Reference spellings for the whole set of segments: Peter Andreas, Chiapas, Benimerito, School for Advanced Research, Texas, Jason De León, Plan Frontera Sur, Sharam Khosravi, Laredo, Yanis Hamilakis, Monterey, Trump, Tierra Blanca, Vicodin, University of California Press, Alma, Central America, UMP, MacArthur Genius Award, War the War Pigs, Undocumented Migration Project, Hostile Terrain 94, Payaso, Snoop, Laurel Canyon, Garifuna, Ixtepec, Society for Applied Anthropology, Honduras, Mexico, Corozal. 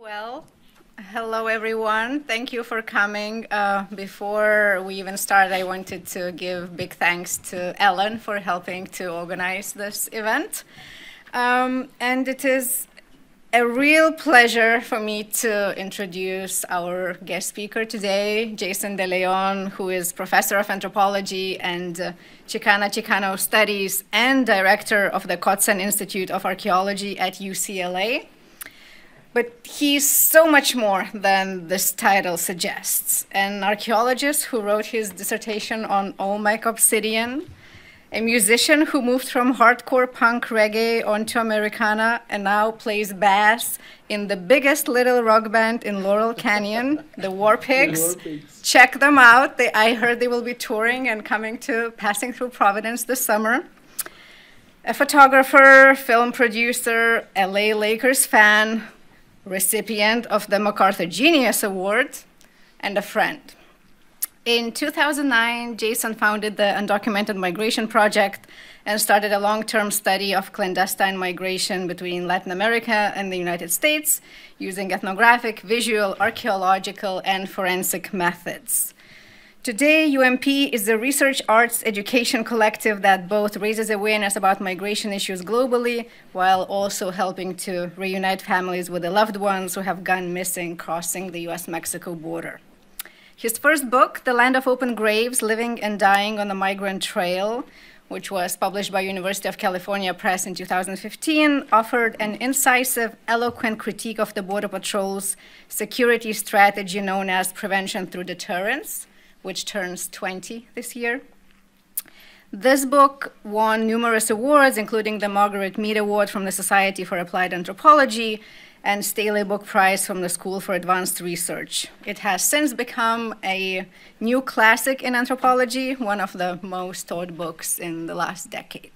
Well, hello everyone. Thank you for coming. Before we even start, I wanted to give big thanks to Ellen for helping to organize this event. And it is a real pleasure for me to introduce our guest speaker today, Jason De León, who is professor of anthropology and Chicana-Chicano studies and director of the Cotsen Institute of Archaeology at UCLA. But he's so much more than this title suggests. An archaeologist who wrote his dissertation on Olmec Obsidian, a musician who moved from hardcore punk reggae onto Americana and now plays bass in the biggest little rock band in Laurel Canyon, the War Pigs. Check them out. I heard they will be touring and passing through Providence this summer. A photographer, film producer, LA Lakers fan, recipient of the MacArthur Genius Award, and a friend. In 2009, Jason founded the Undocumented Migration Project and started a long-term study of clandestine migration between Latin America and the United States using ethnographic, visual, archaeological, and forensic methods. Today, UMP is a research arts education collective that both raises awareness about migration issues globally while also helping to reunite families with the loved ones who have gone missing crossing the US-Mexico border. His first book, The Land of Open Graves, Living and Dying on the Migrant Trail, which was published by University of California Press in 2015, offered an incisive, eloquent critique of the Border Patrol's security strategy known as prevention through deterrence, which turns 20 this year. This book won numerous awards, including the Margaret Mead Award from the Society for Applied Anthropology and Staley Book Prize from the School for Advanced Research. It has since become a new classic in anthropology, one of the most taught books in the last decade.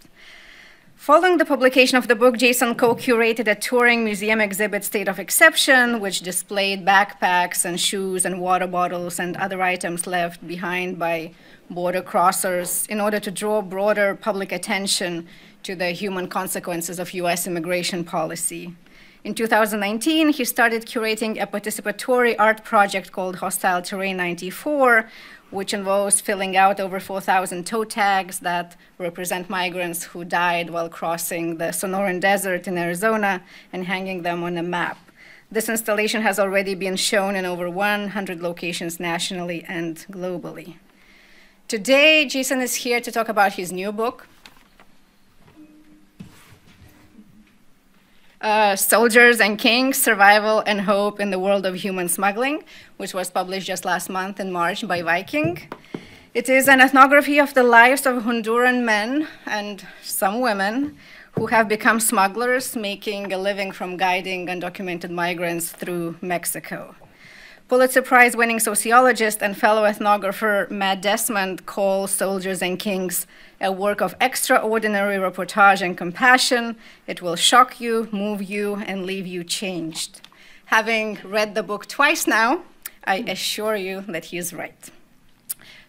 Following the publication of the book, Jason co-curated a touring museum exhibit, State of Exception, which displayed backpacks and shoes and water bottles and other items left behind by border crossers in order to draw broader public attention to the human consequences of US immigration policy. In 2019, he started curating a participatory art project called Hostile Terrain 94, which involves filling out over 4,000 toe tags that represent migrants who died while crossing the Sonoran Desert in Arizona and hanging them on a map. This installation has already been shown in over 100 locations nationally and globally. Today, Jason is here to talk about his new book, Soldiers and Kings, Survival and Hope in the World of Human Smuggling, which was published just last month in March by Viking. It is an ethnography of the lives of Honduran men and some women who have become smugglers, making a living from guiding undocumented migrants through Mexico. Pulitzer Prize-winning sociologist and fellow ethnographer Matt Desmond calls Soldiers and Kings a work of extraordinary reportage and compassion. It will shock you, move you, and leave you changed. Having read the book twice now, I assure you that he is right.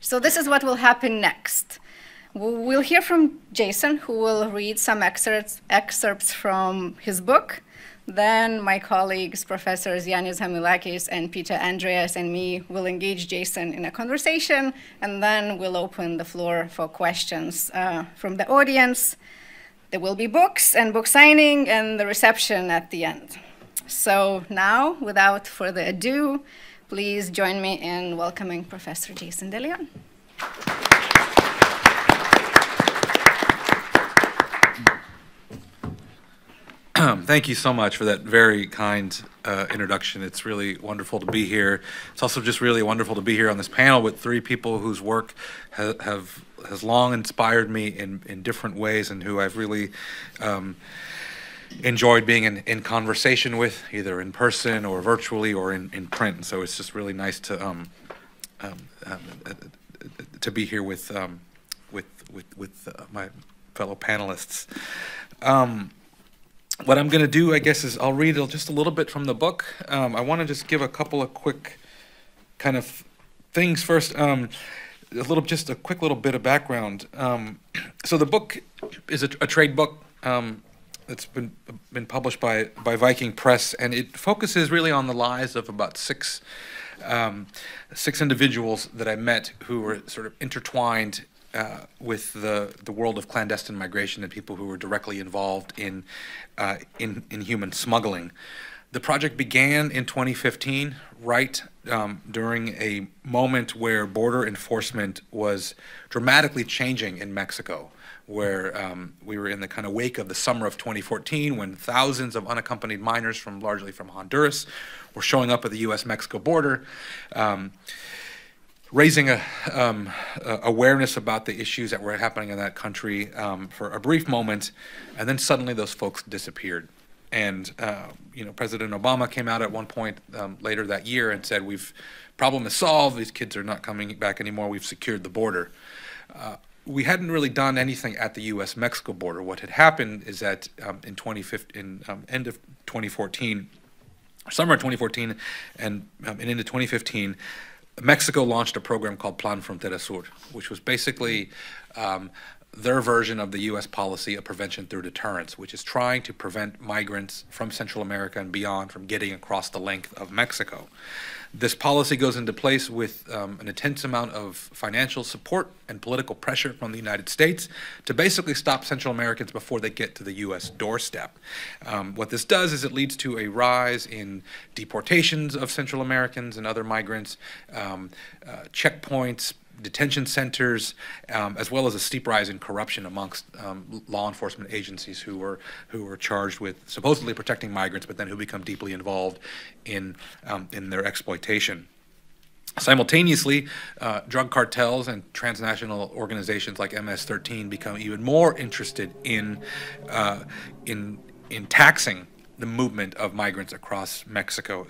So this is what will happen next. We'll hear from Jason, who will read some excerpts from his book. Then my colleagues, Professors Yanis Hamilakis and Peter Andreas and me, will engage Jason in a conversation, and then we'll open the floor for questions from the audience. There will be books and book signing and the reception at the end. So now, without further ado, please join me in welcoming Professor Jason De León. Thank you so much for that very kind introduction. It's really wonderful to be here. It's also just really wonderful to be here on this panel with three people whose work has long inspired me in different ways and who I've really enjoyed being in conversation with, either in person or virtually or in print. And so it's just really nice to be here with my fellow panelists. What I'm going to do, I guess, is I'll read just a little bit from the book. I want to just give a couple of quick kind of things first. Just a quick little bit of background. So the book is a trade book. It's been published by Viking Press, and it focuses really on the lives of about six individuals that I met who were sort of intertwined with the world of clandestine migration and people who were directly involved in human smuggling. The project began in 2015, right during a moment where border enforcement was dramatically changing in Mexico, where we were in the kind of wake of the summer of 2014 when thousands of unaccompanied minors largely from Honduras were showing up at the US-Mexico border, raising awareness about the issues that were happening in that country for a brief moment, and then suddenly those folks disappeared. And you know, President Obama came out at one point later that year and said, "We've problem is solved. These kids are not coming back anymore. We've secured the border." We hadn't really done anything at the U.S.-Mexico border. What had happened is that in 2015, end of 2014, summer of 2014, and into 2015. Mexico launched a program called Plan Frontera Sur, which was basically their version of the U.S. policy of prevention through deterrence, which is trying to prevent migrants from Central America and beyond from getting across the length of Mexico. This policy goes into place with an intense amount of financial support and political pressure from the United States to basically stop Central Americans before they get to the U.S. doorstep. What this does is it leads to a rise in deportations of Central Americans and other migrants, checkpoints, detention centers, as well as a steep rise in corruption amongst law enforcement agencies who were charged with supposedly protecting migrants, but then who become deeply involved in their exploitation. Simultaneously, drug cartels and transnational organizations like MS-13 become even more interested in taxing the movement of migrants across Mexico.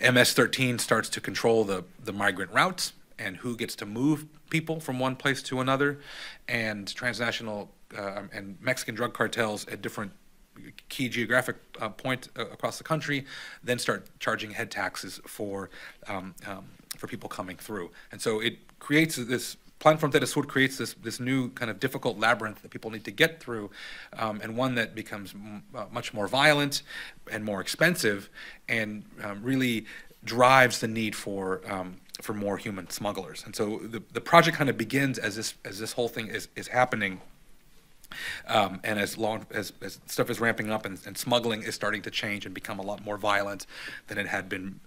MS-13 starts to control the migrant routes and who gets to move people from one place to another, and transnational and Mexican drug cartels at different key geographic points across the country then start charging head taxes for people coming through. And so it creates this, Plan Frontera Sur creates this new kind of difficult labyrinth that people need to get through, and one that becomes much more violent and more expensive, and really drives the need for more human smugglers. And so the project kind of begins as this whole thing is happening, and as stuff is ramping up and smuggling is starting to change and become a lot more violent than it had been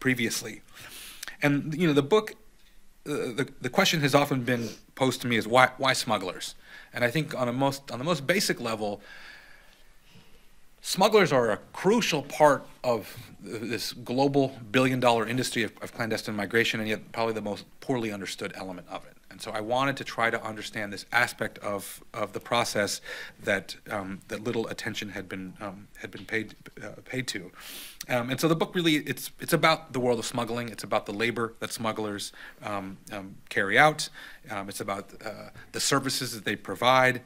previously. And you know, the book, the question has often been posed to me is why smugglers? And I think on the most basic level, smugglers are a crucial part of this global billion-dollar industry of clandestine migration, and yet probably the most poorly understood element of it. And so I wanted to try to understand this aspect of the process that that little attention had been paid to. And so the book really it's about the world of smuggling. It's about the labor that smugglers carry out. It's about the services that they provide.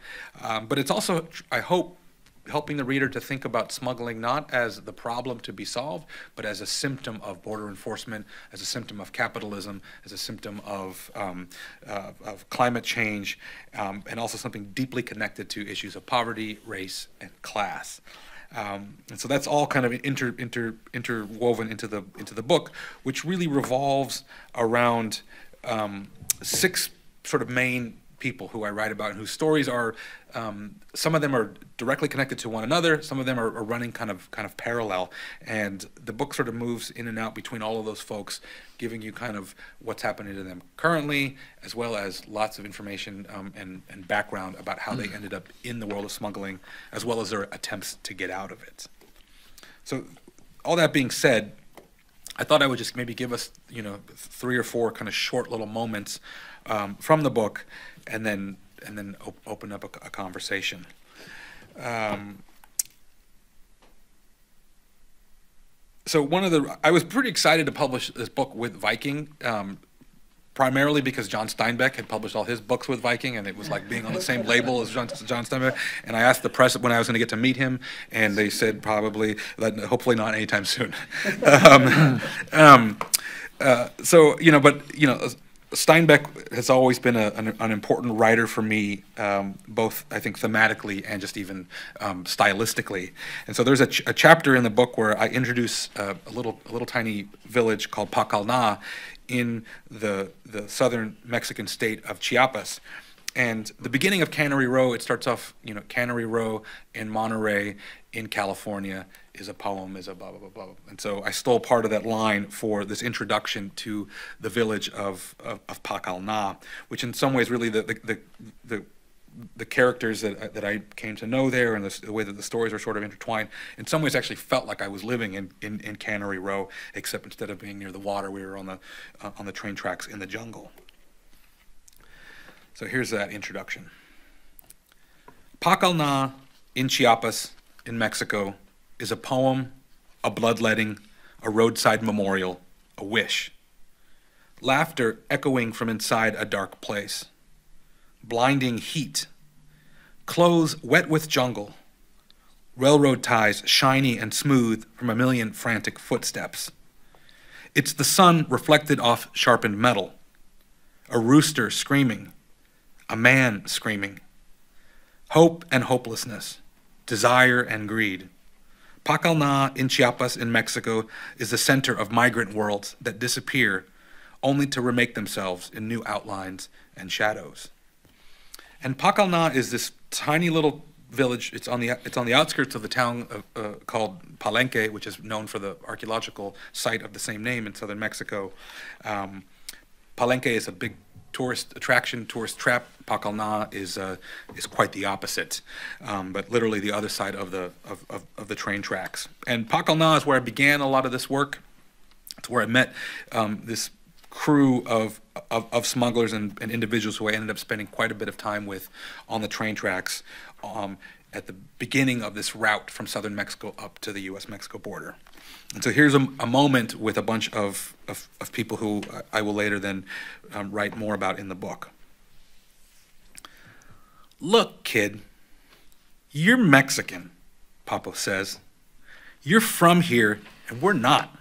But it's also, I hope, helping the reader to think about smuggling not as the problem to be solved, but as a symptom of border enforcement, as a symptom of capitalism, as a symptom of climate change, and also something deeply connected to issues of poverty, race, and class. And so that's all kind of interwoven into the book, which really revolves around six sort of main people who I write about and whose stories are, some of them are directly connected to one another, some of them are running kind of parallel, and the book sort of moves in and out between all of those folks, giving you kind of what's happening to them currently, as well as lots of information and background about how they ended up in the world of smuggling, as well as their attempts to get out of it. So all that being said, I thought I would just maybe give us, you know, three or four kind of short little moments from the book, and then open up a conversation. So I was pretty excited to publish this book with Viking, primarily because John Steinbeck had published all his books with Viking, and it was like being on the same label as John Steinbeck. And I asked the press when I was going to get to meet him, and they said probably, that hopefully not anytime soon. So, you know, but, you know, Steinbeck has always been an important writer for me, both, I think, thematically and just even stylistically. And so there's a chapter in the book where I introduce a little tiny village called Pakalná in the southern Mexican state of Chiapas. And the beginning of Cannery Row, it starts off, you know, Cannery Row in Monterey in California is a poem, is a blah, blah, blah, blah. And so I stole part of that line for this introduction to the village of Pakalná, which in some ways really the characters that I came to know there and the way that the stories are sort of intertwined, in some ways actually felt like I was living in Cannery Row, except instead of being near the water, we were on the train tracks in the jungle. So here's that introduction. Pakalná in Chiapas, in Mexico, is a poem, a bloodletting, a roadside memorial, a wish. Laughter echoing from inside a dark place. Blinding heat. Clothes wet with jungle. Railroad ties shiny and smooth from a million frantic footsteps. It's the sun reflected off sharpened metal. A rooster screaming. A man screaming. Hope and hopelessness. Desire and greed. Pakalná in Chiapas in Mexico is the center of migrant worlds that disappear only to remake themselves in new outlines and shadows. And Pakalná is this tiny little village. It's on the outskirts of the town called Palenque, which is known for the archaeological site of the same name in southern Mexico. Palenque is a big tourist attraction, tourist trap. Pakalná is quite the opposite, but literally the other side of the train tracks. And Pakalná is where I began a lot of this work. It's where I met this crew of smugglers and individuals who I ended up spending quite a bit of time with on the train tracks at the beginning of this route from southern Mexico up to the US-Mexico border. And so here's a moment with a bunch of people who I will later then write more about in the book. Look, kid, you're Mexican, Papo says. You're from here, and we're not.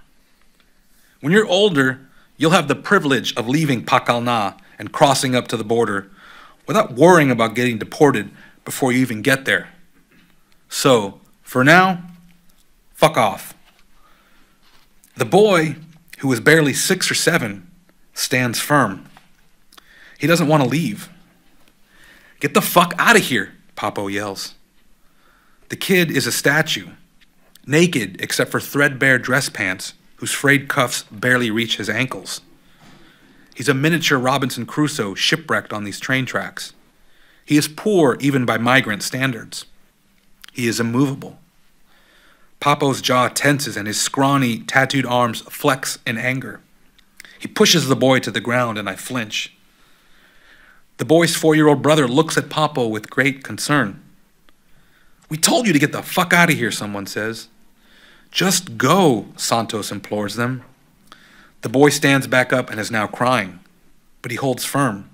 When you're older, you'll have the privilege of leaving Pakalná and crossing up to the border without worrying about getting deported before you even get there. So, for now, fuck off. The boy, who is barely 6 or 7, stands firm. He doesn't want to leave. Get the fuck out of here, Papo yells. The kid is a statue, naked except for threadbare dress pants whose frayed cuffs barely reach his ankles. He's a miniature Robinson Crusoe shipwrecked on these train tracks. He is poor even by migrant standards. He is immovable. Papo's jaw tenses and his scrawny, tattooed arms flex in anger. He pushes the boy to the ground and I flinch. The boy's 4-year-old brother looks at Papo with great concern. We told you to get the fuck out of here, someone says. Just go, Santos implores them. The boy stands back up and is now crying, but he holds firm.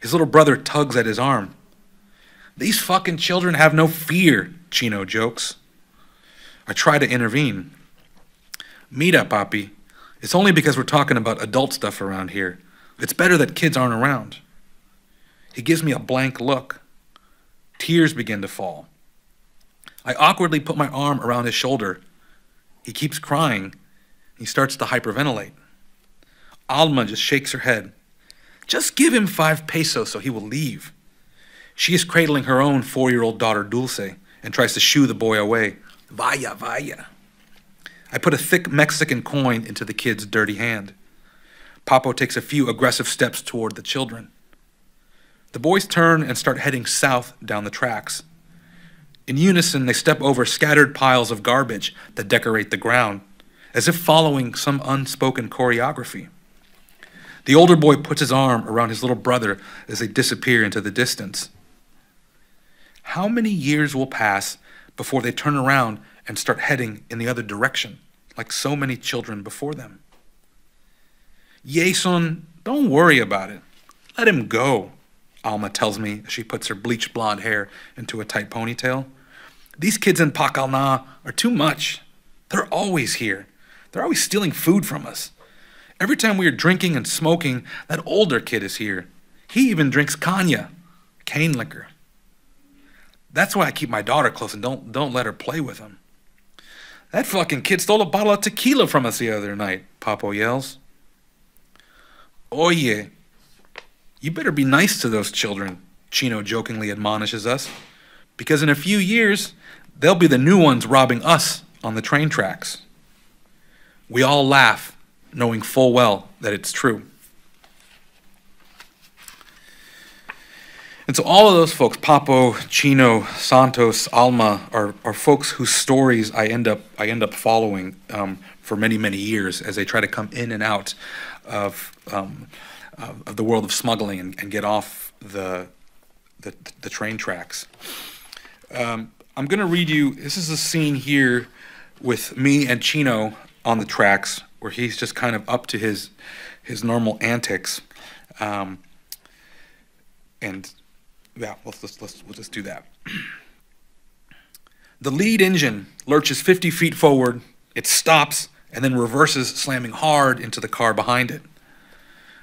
His little brother tugs at his arm. These fucking children have no fear, Chino jokes. I try to intervene. Mira, papi. It's only because we're talking about adult stuff around here. It's better that kids aren't around. He gives me a blank look. Tears begin to fall. I awkwardly put my arm around his shoulder. He keeps crying. He starts to hyperventilate. Alma just shakes her head. Just give him 5 pesos so he will leave. She is cradling her own 4-year-old daughter, Dulce, and tries to shoo the boy away. Vaya, vaya. I put a thick Mexican coin into the kid's dirty hand. Papo takes a few aggressive steps toward the children. The boys turn and start heading south down the tracks. In unison, they step over scattered piles of garbage that decorate the ground, as if following some unspoken choreography. The older boy puts his arm around his little brother as they disappear into the distance. How many years will pass before they turn around and start heading in the other direction, like so many children before them? Jason, don't worry about it. Let him go, Alma tells me as she puts her bleached blonde hair into a tight ponytail. These kids in Pakalná are too much. They're always here. They're always stealing food from us. Every time we are drinking and smoking, that older kid is here. He even drinks caña, cane liquor. That's why I keep my daughter close and don't let her play with him. That fucking kid stole a bottle of tequila from us the other night, Papo yells. Oye, you better be nice to those children, Chino jokingly admonishes us, because in a few years, they'll be the new ones robbing us on the train tracks. We all laugh, knowing full well that it's true. And so all of those folks, Papo, Chino, Santos, Alma, are folks whose stories I end up following for many, many years as they try to come in and out of the world of smuggling and get off the train tracks. I'm going to read you, this is a scene here with me and Chino on the tracks where he's just kind of up to his normal antics. And... yeah, we'll just do that. The lead engine lurches 50 feet forward. It stops and then reverses, slamming hard into the car behind it.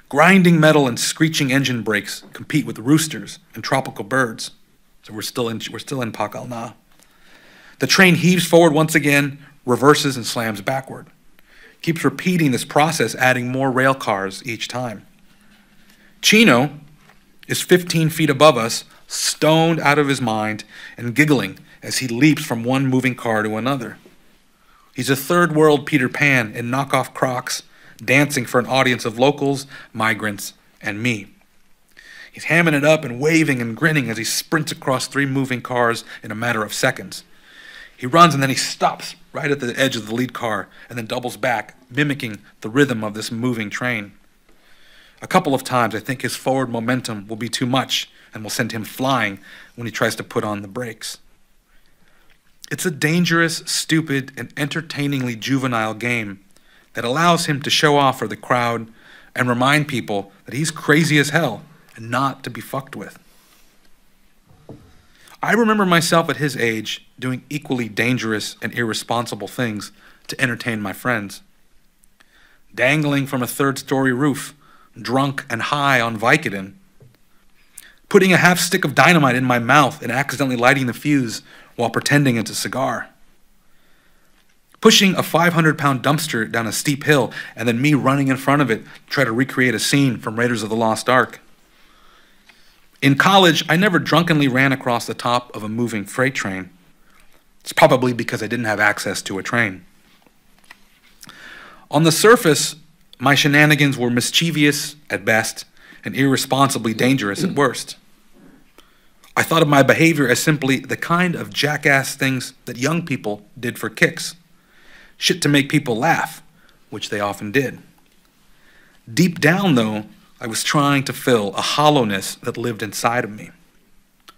Grinding metal and screeching engine brakes compete with roosters and tropical birds. So we're still in Pakalná. The train heaves forward once again, reverses and slams backward. Keeps repeating this process, adding more rail cars each time. Chino is 15 feet above us, stoned out of his mind and giggling as he leaps from one moving car to another. He's a third world Peter Pan in knockoff Crocs, dancing for an audience of locals, migrants, and me. He's hamming it up and waving and grinning as he sprints across three moving cars in a matter of seconds. He runs and then he stops right at the edge of the lead car and then doubles back, mimicking the rhythm of this moving train. A couple of times, I think his forward momentum will be too much and will send him flying when he tries to put on the brakes. It's a dangerous, stupid, and entertainingly juvenile game that allows him to show off for the crowd and remind people that he's crazy as hell and not to be fucked with. I remember myself at his age doing equally dangerous and irresponsible things to entertain my friends. Dangling from a third-story roof, drunk and high on Vicodin, putting a half stick of dynamite in my mouth and accidentally lighting the fuse while pretending it's a cigar, pushing a 500-pound dumpster down a steep hill and then me running in front of it to try to recreate a scene from Raiders of the Lost Ark. In college, I never drunkenly ran across the top of a moving freight train. It's probably because I didn't have access to a train. On the surface, my shenanigans were mischievous at best and irresponsibly dangerous at worst. I thought of my behavior as simply the kind of jackass things that young people did for kicks. Shit to make people laugh, which they often did. Deep down, though, I was trying to fill a hollowness that lived inside of me,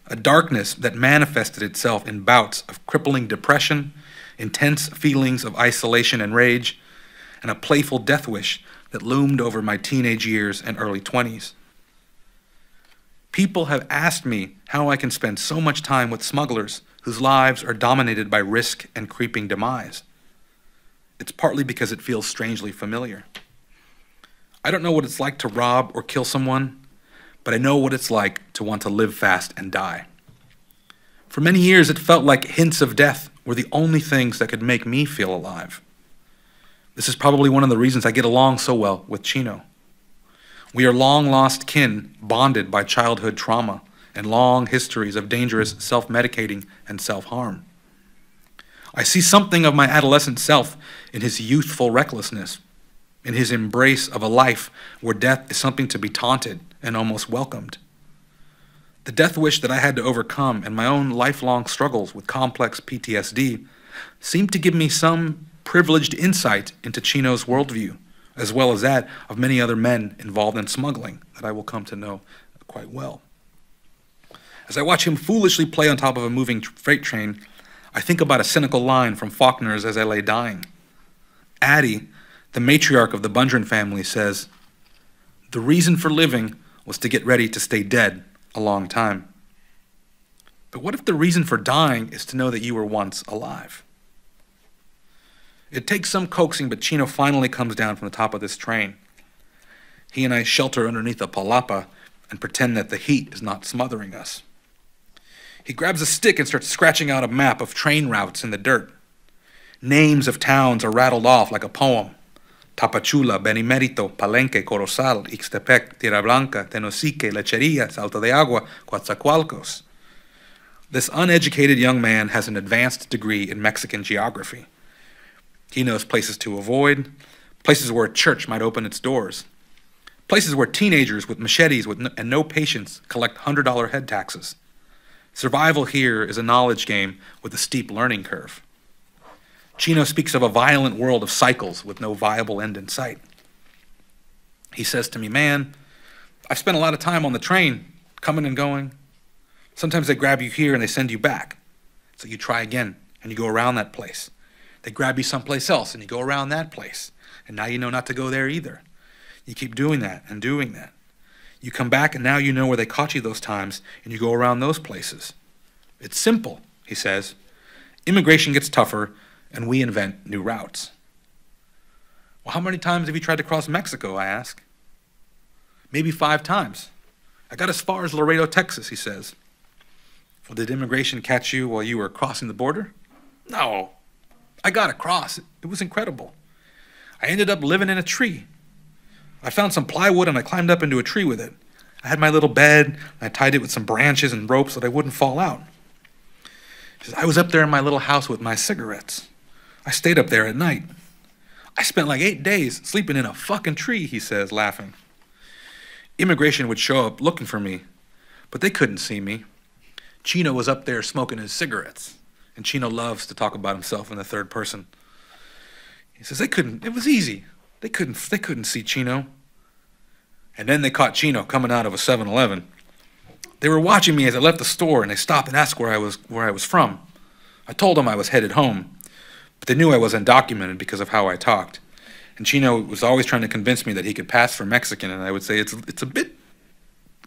a darkness that manifested itself in bouts of crippling depression, intense feelings of isolation and rage, and a playful death wish that loomed over my teenage years and early 20s. People have asked me how I can spend so much time with smugglers whose lives are dominated by risk and creeping demise. It's partly because it feels strangely familiar. I don't know what it's like to rob or kill someone, but I know what it's like to want to live fast and die. For many years, it felt like hints of death were the only things that could make me feel alive. This is probably one of the reasons I get along so well with Chino. We are long-lost kin, bonded by childhood trauma and long histories of dangerous self-medicating and self-harm. I see something of my adolescent self in his youthful recklessness, in his embrace of a life where death is something to be taunted and almost welcomed. The death wish that I had to overcome and my own lifelong struggles with complex PTSD seemed to give me some privileged insight into Chino's worldview, as well as that of many other men involved in smuggling that I will come to know quite well. As I watch him foolishly play on top of a moving freight train, I think about a cynical line from Faulkner's As I Lay Dying. Addie, the matriarch of the Bundren family, says, "The reason for living was to get ready to stay dead a long time." But what if the reason for dying is to know that you were once alive? It takes some coaxing, but Chino finally comes down from the top of this train He and I shelter underneath a palapa and pretend that the heat is not smothering us. He grabs a stick and starts scratching out a map of train routes in the dirt. Names of towns are rattled off like a poem. Tapachula, Benimerito, Palenque, Corozal, Ixtepec, Tierra Blanca, Tenosique, Lecheria, Salto de Agua, Coatzacoalcos. This uneducated young man has an advanced degree in Mexican geography. He knows places to avoid, places where a church might open its doors, places where teenagers with machetes and no patience collect $100 head taxes. Survival here is a knowledge game with a steep learning curve. Chino speaks of a violent world of cycles with no viable end in sight. He says to me, "Man, I've spent a lot of time on the train, coming and going. Sometimes they grab you here and they send you back. So you try again and you go around that place. They grab you someplace else and you go around that place. And now you know not to go there either. You keep doing that and doing that. You come back and now you know where they caught you those times and you go around those places. It's simple," he says. "Immigration gets tougher and we invent new routes." "Well, how many times have you tried to cross Mexico?" I ask. "Maybe 5 times. I got as far as Laredo, Texas," he says. "Well, did immigration catch you while you were crossing the border?" "No, I got across. It was incredible. I ended up living in a tree. I found some plywood and I climbed up into a tree with it. I had my little bed and I tied it with some branches and ropes so that I wouldn't fall out." She says, "I was up there in my little house with my cigarettes. I stayed up there at night. I spent like 8 days sleeping in a fucking tree," he says, laughing. "Immigration would show up looking for me, but they couldn't see me. Chino was up there smoking his cigarettes." And Chino loves to talk about himself in the third person. He says, it was easy. They couldn't see Chino. "And then they caught Chino coming out of a 7-Eleven. They were watching me as I left the store and they stopped and asked where I was from. I told them I was headed home, but they knew I was undocumented because of how I talked. And Chino was always trying to convince me that he could pass for Mexican, and I would say, it's a bit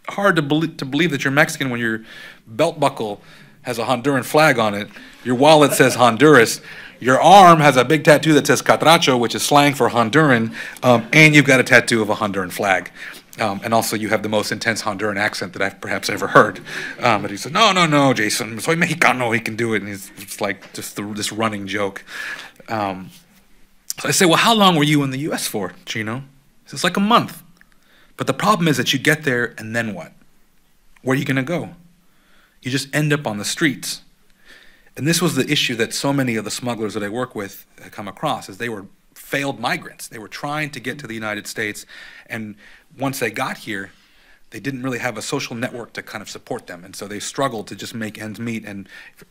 hard to believe that you're Mexican when your belt buckle has a Honduran flag on it, your wallet says Honduras, your arm has a big tattoo that says Catracho, which is slang for Honduran, and you've got a tattoo of a Honduran flag. And also you have the most intense Honduran accent that I've perhaps ever heard." But he said, no, Jason, soy Mexicano, he can do it. And it's like just this running joke. So I say, "Well, how long were you in the U.S. for, Chino?" He says, "Like a month. But the problem is that you get there and then what? Where are you going to go? You just end up on the streets." And this was the issue that so many of the smugglers that I work with come across, is they were failed migrants. They were trying to get to the United States, and once they got here, they didn't really have a social network to kind of support them, and so they struggled to just make ends meet, and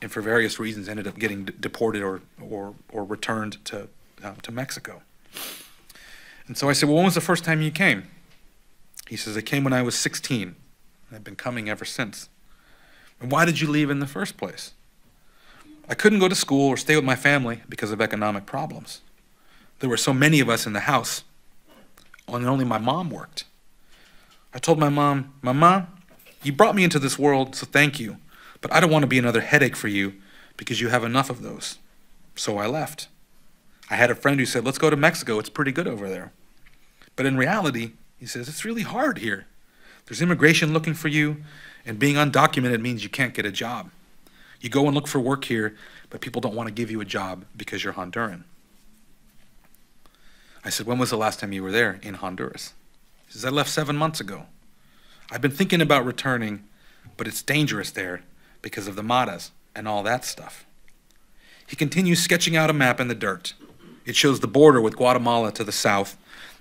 for various reasons ended up getting deported or returned to Mexico. And so I said, "Well, when was the first time you came?" He says, "I came when I was 16, and I've been coming ever since." "And why did you leave in the first place?" "I couldn't go to school or stay with my family because of economic problems. There were so many of us in the house, and only my mom worked. I told my mom, 'Mama, you brought me into this world, so thank you, but I don't want to be another headache for you because you have enough of those.' So I left. I had a friend who said, 'Let's go to Mexico, it's pretty good over there.' But in reality," he says, "it's really hard here. There's immigration looking for you, and being undocumented means you can't get a job. You go and look for work here, but people don't want to give you a job because you're Honduran." I said, "When was the last time you were there in Honduras?" He says, "I left 7 months ago. I've been thinking about returning, but it's dangerous there because of the maras and all that stuff." He continues sketching out a map in the dirt. It shows the border with Guatemala to the south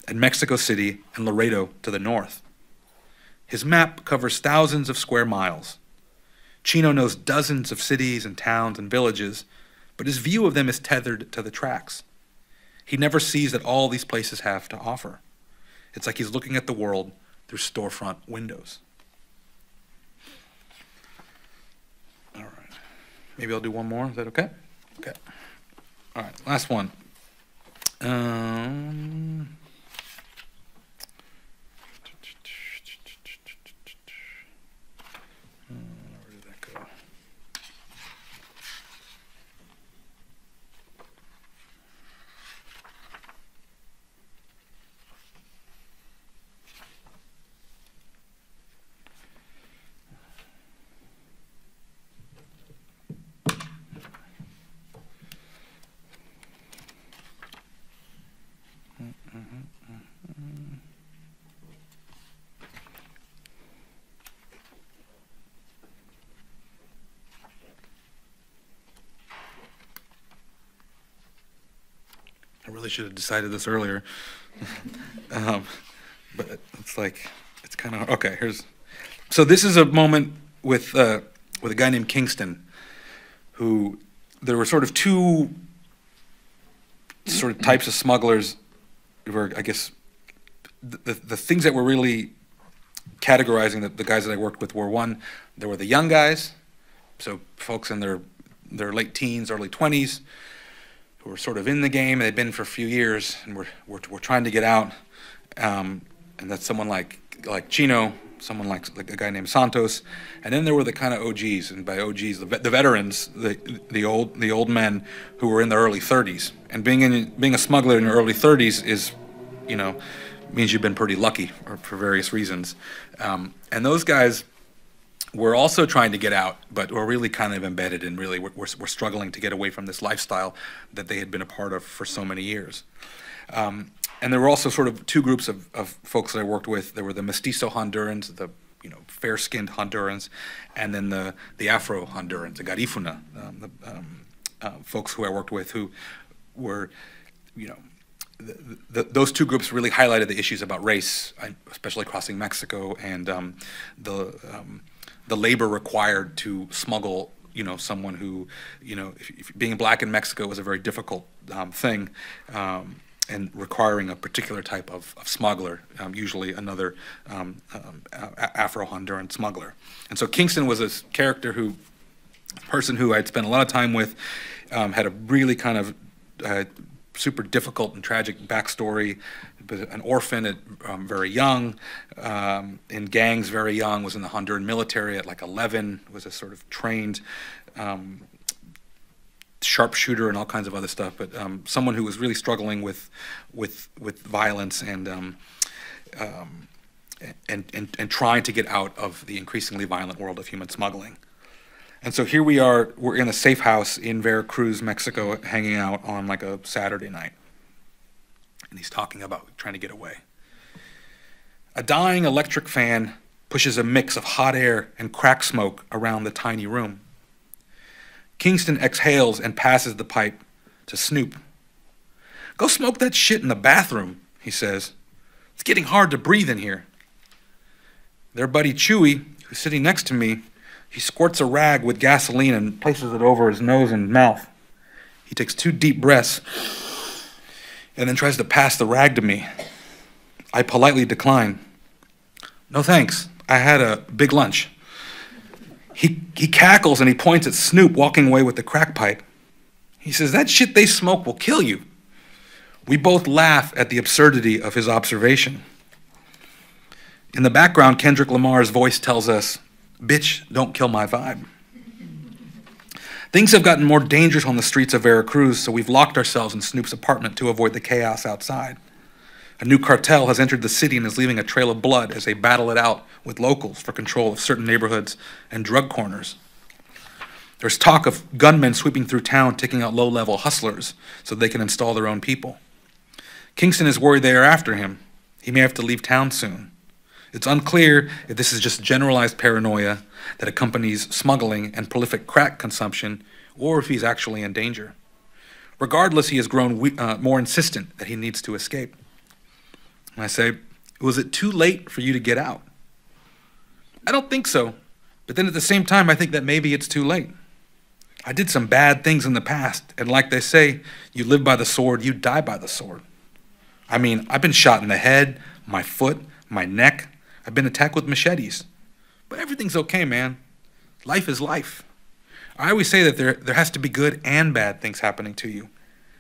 and Mexico City and Laredo to the north. His map covers thousands of square miles. Chino knows dozens of cities and towns and villages, but his view of them is tethered to the tracks. He never sees that all these places have to offer. It's like he's looking at the world through storefront windows. All right, maybe I'll do one more, is that okay? Okay, all right, last one. probably should have decided this earlier. But it's like, it's kind of, okay, here's. So this is a moment with a guy named Kingston, who, there were sort of two sort of types of smugglers who were, I guess, the things that were really categorizing the guys that I worked with were, one, there were the young guys, so folks in their late teens, early 20s, who were sort of in the game, they'd been for a few years, and were trying to get out, and that's someone like Chino, someone like a guy named Santos, and then there were the kind of OGs, and by OGs, the veterans, the old men who were in their early 30s, and being a smuggler in your early 30s is, you know, means you've been pretty lucky, or for various reasons, and those guys were also trying to get out, but were really kind of embedded and really were struggling to get away from this lifestyle that they had been a part of for so many years. And there were also sort of two groups of folks that I worked with. There were the mestizo Hondurans, the, you know, fair-skinned Hondurans, and then the Afro Hondurans, the Garifuna, folks who I worked with, who were, you know, those two groups really highlighted the issues about race, especially crossing Mexico, and the labor required to smuggle, you know, someone who, you know, if being black in Mexico was a very difficult thing, and requiring a particular type of smuggler, usually another Afro-Honduran smuggler. And so Kingston was a character who, a person who I'd spent a lot of time with, had a really kind of super difficult and tragic backstory, but an orphan at very young, in gangs very young, was in the Honduran military at like 11, was a sort of trained sharpshooter and all kinds of other stuff, but someone who was really struggling with violence and trying to get out of the increasingly violent world of human smuggling. And so here we are, we're in a safe house in Veracruz, Mexico, hanging out on like a Saturday night. And he's talking about trying to get away. A dying electric fan pushes a mix of hot air and crack smoke around the tiny room. Kingston exhales and passes the pipe to Snoop. "Go smoke that shit in the bathroom," he says. "It's getting hard to breathe in here." Their buddy Chewy, who's sitting next to me, he squirts a rag with gasoline and places it over his nose and mouth. He takes two deep breaths and then tries to pass the rag to me. I politely decline. "No thanks, I had a big lunch." He cackles and he points at Snoop walking away with the crack pipe. He says, "That shit they smoke will kill you." We both laugh at the absurdity of his observation. In the background, Kendrick Lamar's voice tells us, "Bitch, don't kill my vibe." Things have gotten more dangerous on the streets of Veracruz, so we've locked ourselves in Snoop's apartment to avoid the chaos outside. A new cartel has entered the city and is leaving a trail of blood as they battle it out with locals for control of certain neighborhoods and drug corners. There's talk of gunmen sweeping through town, taking out low-level hustlers so they can install their own people. Kingston is worried they are after him. He may have to leave town soon. It's unclear if this is just generalized paranoia that accompanies smuggling and prolific crack consumption, or if he's actually in danger. Regardless, he has grown more insistent that he needs to escape. And I say, "Was it too late for you to get out?" "I don't think so, but then at the same time, I think that maybe it's too late. I did some bad things in the past, and like they say, you live by the sword, you die by the sword. I mean, I've been shot in the head, my foot, my neck. I've been attacked with machetes, but everything's okay, man. Life is life. I always say that there has to be good and bad things happening to you.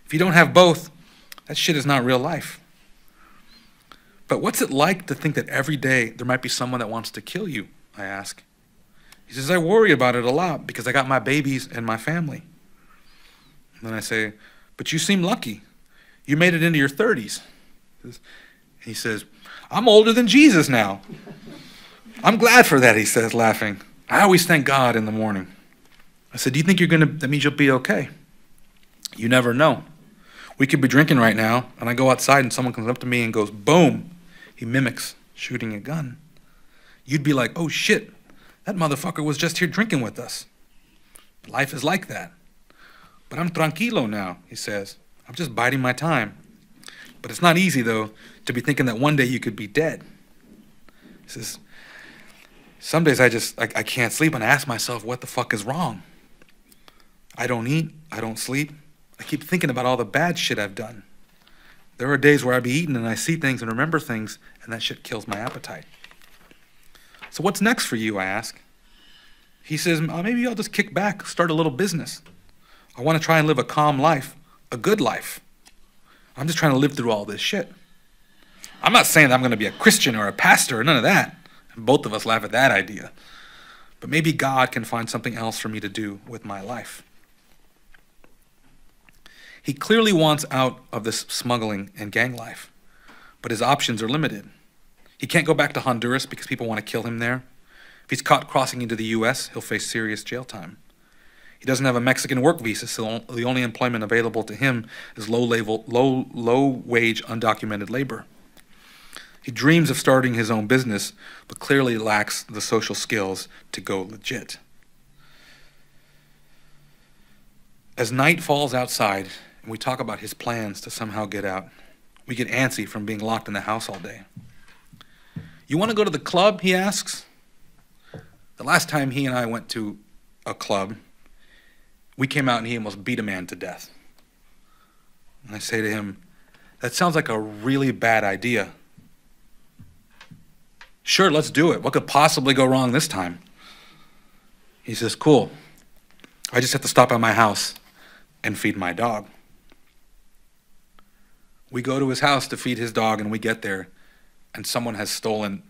If you don't have both, that shit is not real life. But what's it like to think that every day there might be someone that wants to kill you?" I ask. He says, "I worry about it a lot because I got my babies and my family." And then I say, "But you seem lucky. You made it into your 30s. He says, "I'm older than Jesus now." "I'm glad for that," he says, laughing. "I always thank God in the morning." I said, "Do you think that means you'll be okay?" "You never know. We could be drinking right now, and I go outside and someone comes up to me and goes, boom." He mimics shooting a gun. You'd be like, "Oh shit, that motherfucker was just here drinking with us." Life is like that. "But I'm tranquilo now," he says. "I'm just biding my time. But it's not easy, though, to be thinking that one day you could be dead. He says, some days I can't sleep, and I ask myself, what the fuck is wrong? I don't eat. I don't sleep. I keep thinking about all the bad shit I've done. There are days where I be eating, and I see things and remember things, and that shit kills my appetite. So what's next for you, I ask. He says, maybe I'll just kick back, start a little business. I want to try and live a calm life, a good life. I'm just trying to live through all this shit. I'm not saying that I'm going to be a Christian or a pastor or none of that. And both of us laugh at that idea. But maybe God can find something else for me to do with my life. He clearly wants out of this smuggling and gang life, but his options are limited. He can't go back to Honduras because people want to kill him there. If he's caught crossing into the U.S., he'll face serious jail time. He doesn't have a Mexican work visa, so the only employment available to him is low-wage undocumented labor. He dreams of starting his own business, but clearly lacks the social skills to go legit. As night falls outside, and we talk about his plans to somehow get out, we get antsy from being locked in the house all day. You want to go to the club, he asks. The last time he and I went to a club, we came out and he almost beat a man to death. And I say to him, that sounds like a really bad idea. Sure, let's do it. What could possibly go wrong this time? He says, cool. I just have to stop at my house and feed my dog. We go to his house to feed his dog, and we get there, and someone has stolen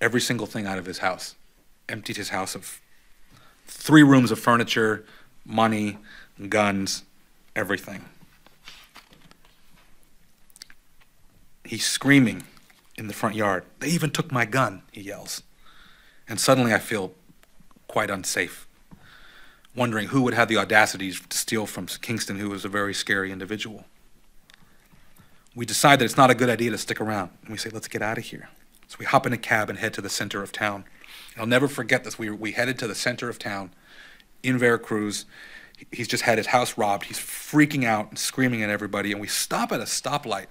every single thing out of his house, emptied his house of 3 rooms of furniture, money, guns, everything. He's screaming in the front yard. They even took my gun, he yells. And suddenly I feel quite unsafe, wondering who would have the audacity to steal from Kingston, who was a very scary individual. We decide that it's not a good idea to stick around, and we say, let's get out of here. So we hop in a cab and head to the center of town. And I'll never forget this. We headed to the center of town in Veracruz. He's just had his house robbed. He's freaking out and screaming at everybody, and we stop at a stoplight.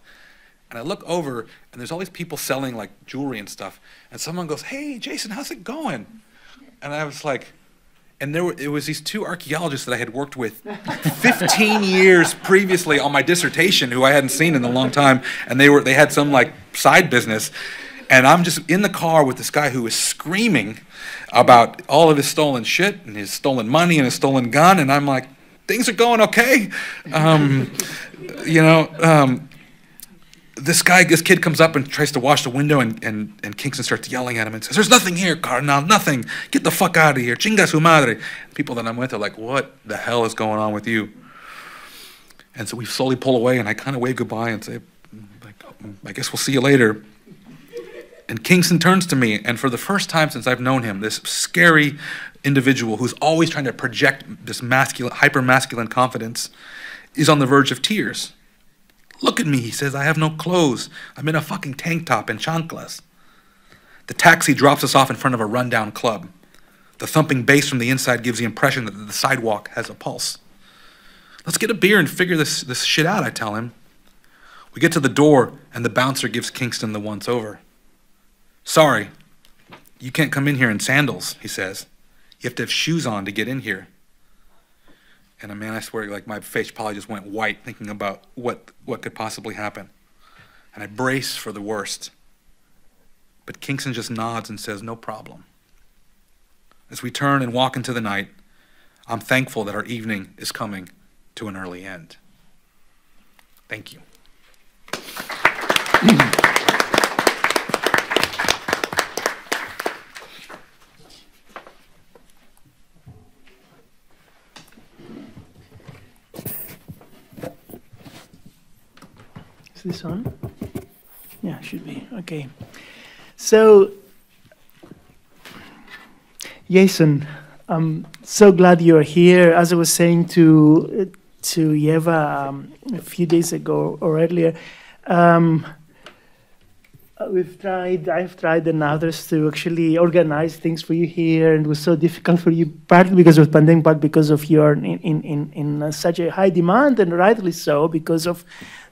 And I look over, and there's all these people selling, like, jewelry and stuff. And someone goes, hey, Jason, how's it going? And I was like, and it was these 2 archaeologists that I had worked with 15 years previously on my dissertation, who I hadn't seen in a long time, and they had some like side business, and I'm just in the car with this guy who is screaming about all of his stolen shit and his stolen money and his stolen gun, and I'm like, things are going okay, This kid comes up and tries to wash the window, and Kingston starts yelling at him and says, there's nothing here, carnal, nothing. Get the fuck out of here. Chinga su madre. People that I'm with are like, what the hell is going on with you? And so we slowly pull away, and I kind of wave goodbye and say, I guess we'll see you later. And Kingston turns to me, and for the first time since I've known him, this scary individual who's always trying to project this masculine, hyper-masculine confidence is on the verge of tears. Look at me, he says, I have no clothes. I'm in a fucking tank top and chanclas. The taxi drops us off in front of a rundown club. The thumping bass from the inside gives the impression that the sidewalk has a pulse. Let's get a beer and figure this shit out, I tell him. We get to the door, and the bouncer gives Kingston the once over. Sorry, you can't come in here in sandals, he says. You have to have shoes on to get in here. And man, I swear, like, my face probably just went white thinking about what could possibly happen. And I brace for the worst. But Kingston just nods and says, no problem. As we turn and walk into the night, I'm thankful that our evening is coming to an early end. Thank you. Is this on? Yeah, it should be. Okay. So, Jason, I'm so glad you're here. As I was saying to Yeva a few days ago or earlier, I've tried and others to actually organize things for you here, and it was so difficult for you, partly because of pandemic, but because of your in such a high demand, and rightly so, because of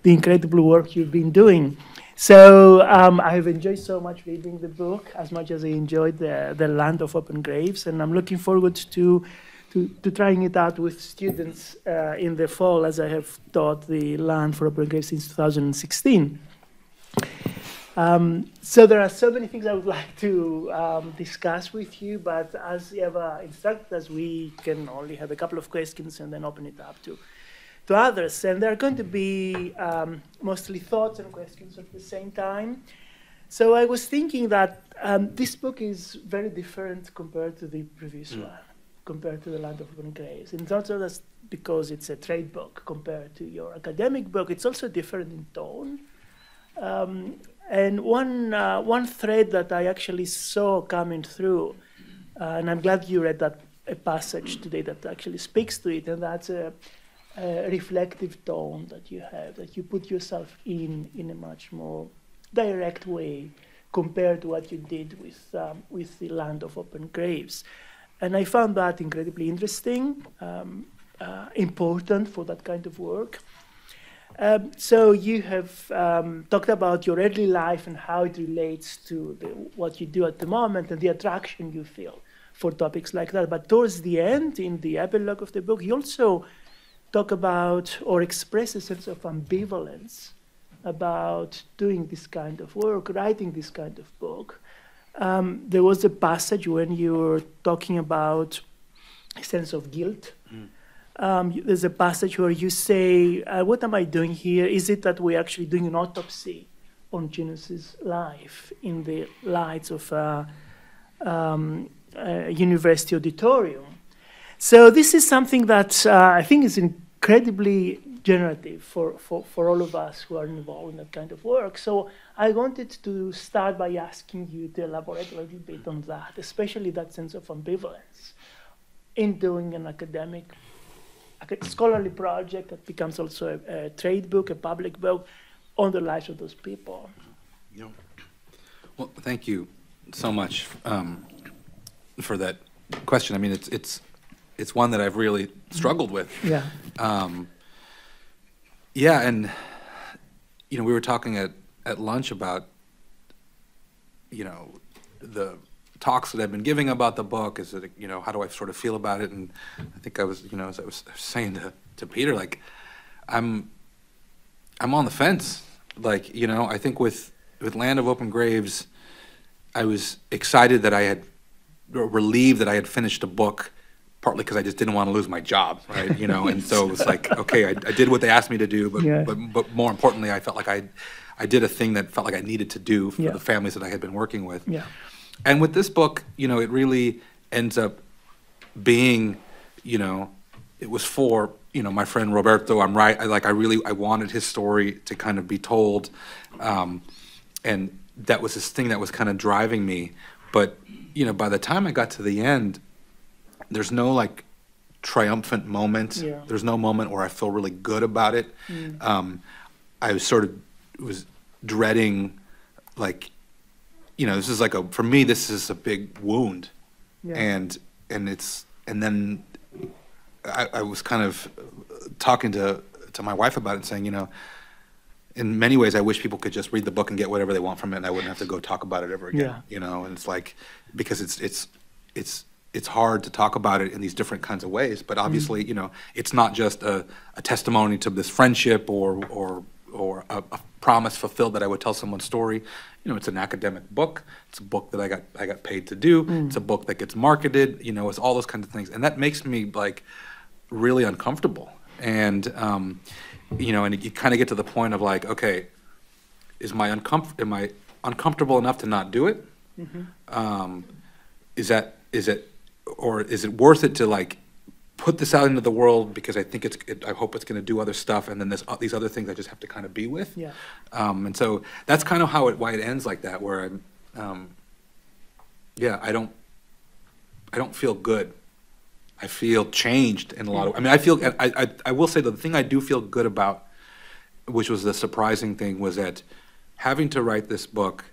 the incredible work you've been doing. So I've enjoyed so much reading the book, as much as I enjoyed the Land of Open Graves, and I'm looking forward to trying it out with students in the fall, as I have taught the Land for Open Graves since 2016. So there are so many things I would like to discuss with you, but as Eva instructed us, we can only have a couple of questions and then open it up to others. And there are going to be mostly thoughts and questions at the same time. So I was thinking that this book is very different compared to the previous one, compared to The Land of Open Graves. And it's not just because it's a trade book compared to your academic book, it's also different in tone. And one thread that I actually saw coming through, and I'm glad you read that passage today that actually speaks to it, and that's a reflective tone that you have, that you put yourself in a much more direct way compared to what you did with The Land of Open Graves. And I found that incredibly interesting, important for that kind of work. So you have talked about your early life and how it relates to what you do at the moment and the attraction you feel for topics like that. But towards the end, in the epilogue of the book, you also talk about or express a sense of ambivalence about doing this kind of work, writing this kind of book. There was a passage when you were talking about a sense of guilt. There's a passage where you say, what am I doing here? Is it that we're actually doing an autopsy on Chino's life in the lights of a university auditorium? So this is something that I think is incredibly generative for all of us who are involved in that kind of work. So I wanted to start by asking you to elaborate a little bit on that, especially that sense of ambivalence in doing an academic scholarly project that becomes also a trade book, a public book, on the lives of those people. Yeah. Well, thank you so much for that question. I mean, it's one that I've really struggled with. Yeah. Yeah, and you know, we were talking at lunch about the talks that I've been giving about the book, is that, how do I sort of feel about it? And I think I was, as I was saying to Peter, like, I'm on the fence. Like, I think with Land of Open Graves, I was excited that I had, or relieved that I had finished a book, partly because I just didn't want to lose my job, right? And so it was like, okay, I did what they asked me to do, but, yeah. but more importantly, I felt like I did a thing that felt like I needed to do for yeah. the families that I had been working with. Yeah. And with this book, it really ends up being, it was for, my friend Roberto. I'm right. I wanted his story to kind of be told. And that was this thing that was kind of driving me. But, by the time I got to the end, there's no like triumphant moment. Yeah. There's no moment where I feel really good about it. Mm. I was sort of dreading, like, this is like a, for me, this is a big wound. Yeah. And then I was kind of talking to my wife about it, saying, in many ways, I wish people could just read the book and get whatever they want from it, and I wouldn't have to go talk about it ever again. Yeah. And it's like, because it's hard to talk about it in these different kinds of ways, but obviously, mm-hmm. It's not just a testimony to this friendship or a promise fulfilled that I would tell someone's story. It's an academic book. It's a book that I got paid to do. Mm. It's a book that gets marketed. It's all those kinds of things, and that makes me like really uncomfortable. And and you kind of get to the point of like, okay, am I uncomfortable enough to not do it? Mm-hmm. Is it worth it to like put this out into the world because I think I hope it's going to do other stuff, and then there's these other things I just have to kind of be with. Yeah. And so that's kind of why it ends like that, where I'm, yeah, I don't feel good. I feel changed in a lot of, I will say that the thing I do feel good about, which was the surprising thing, was that having to write this book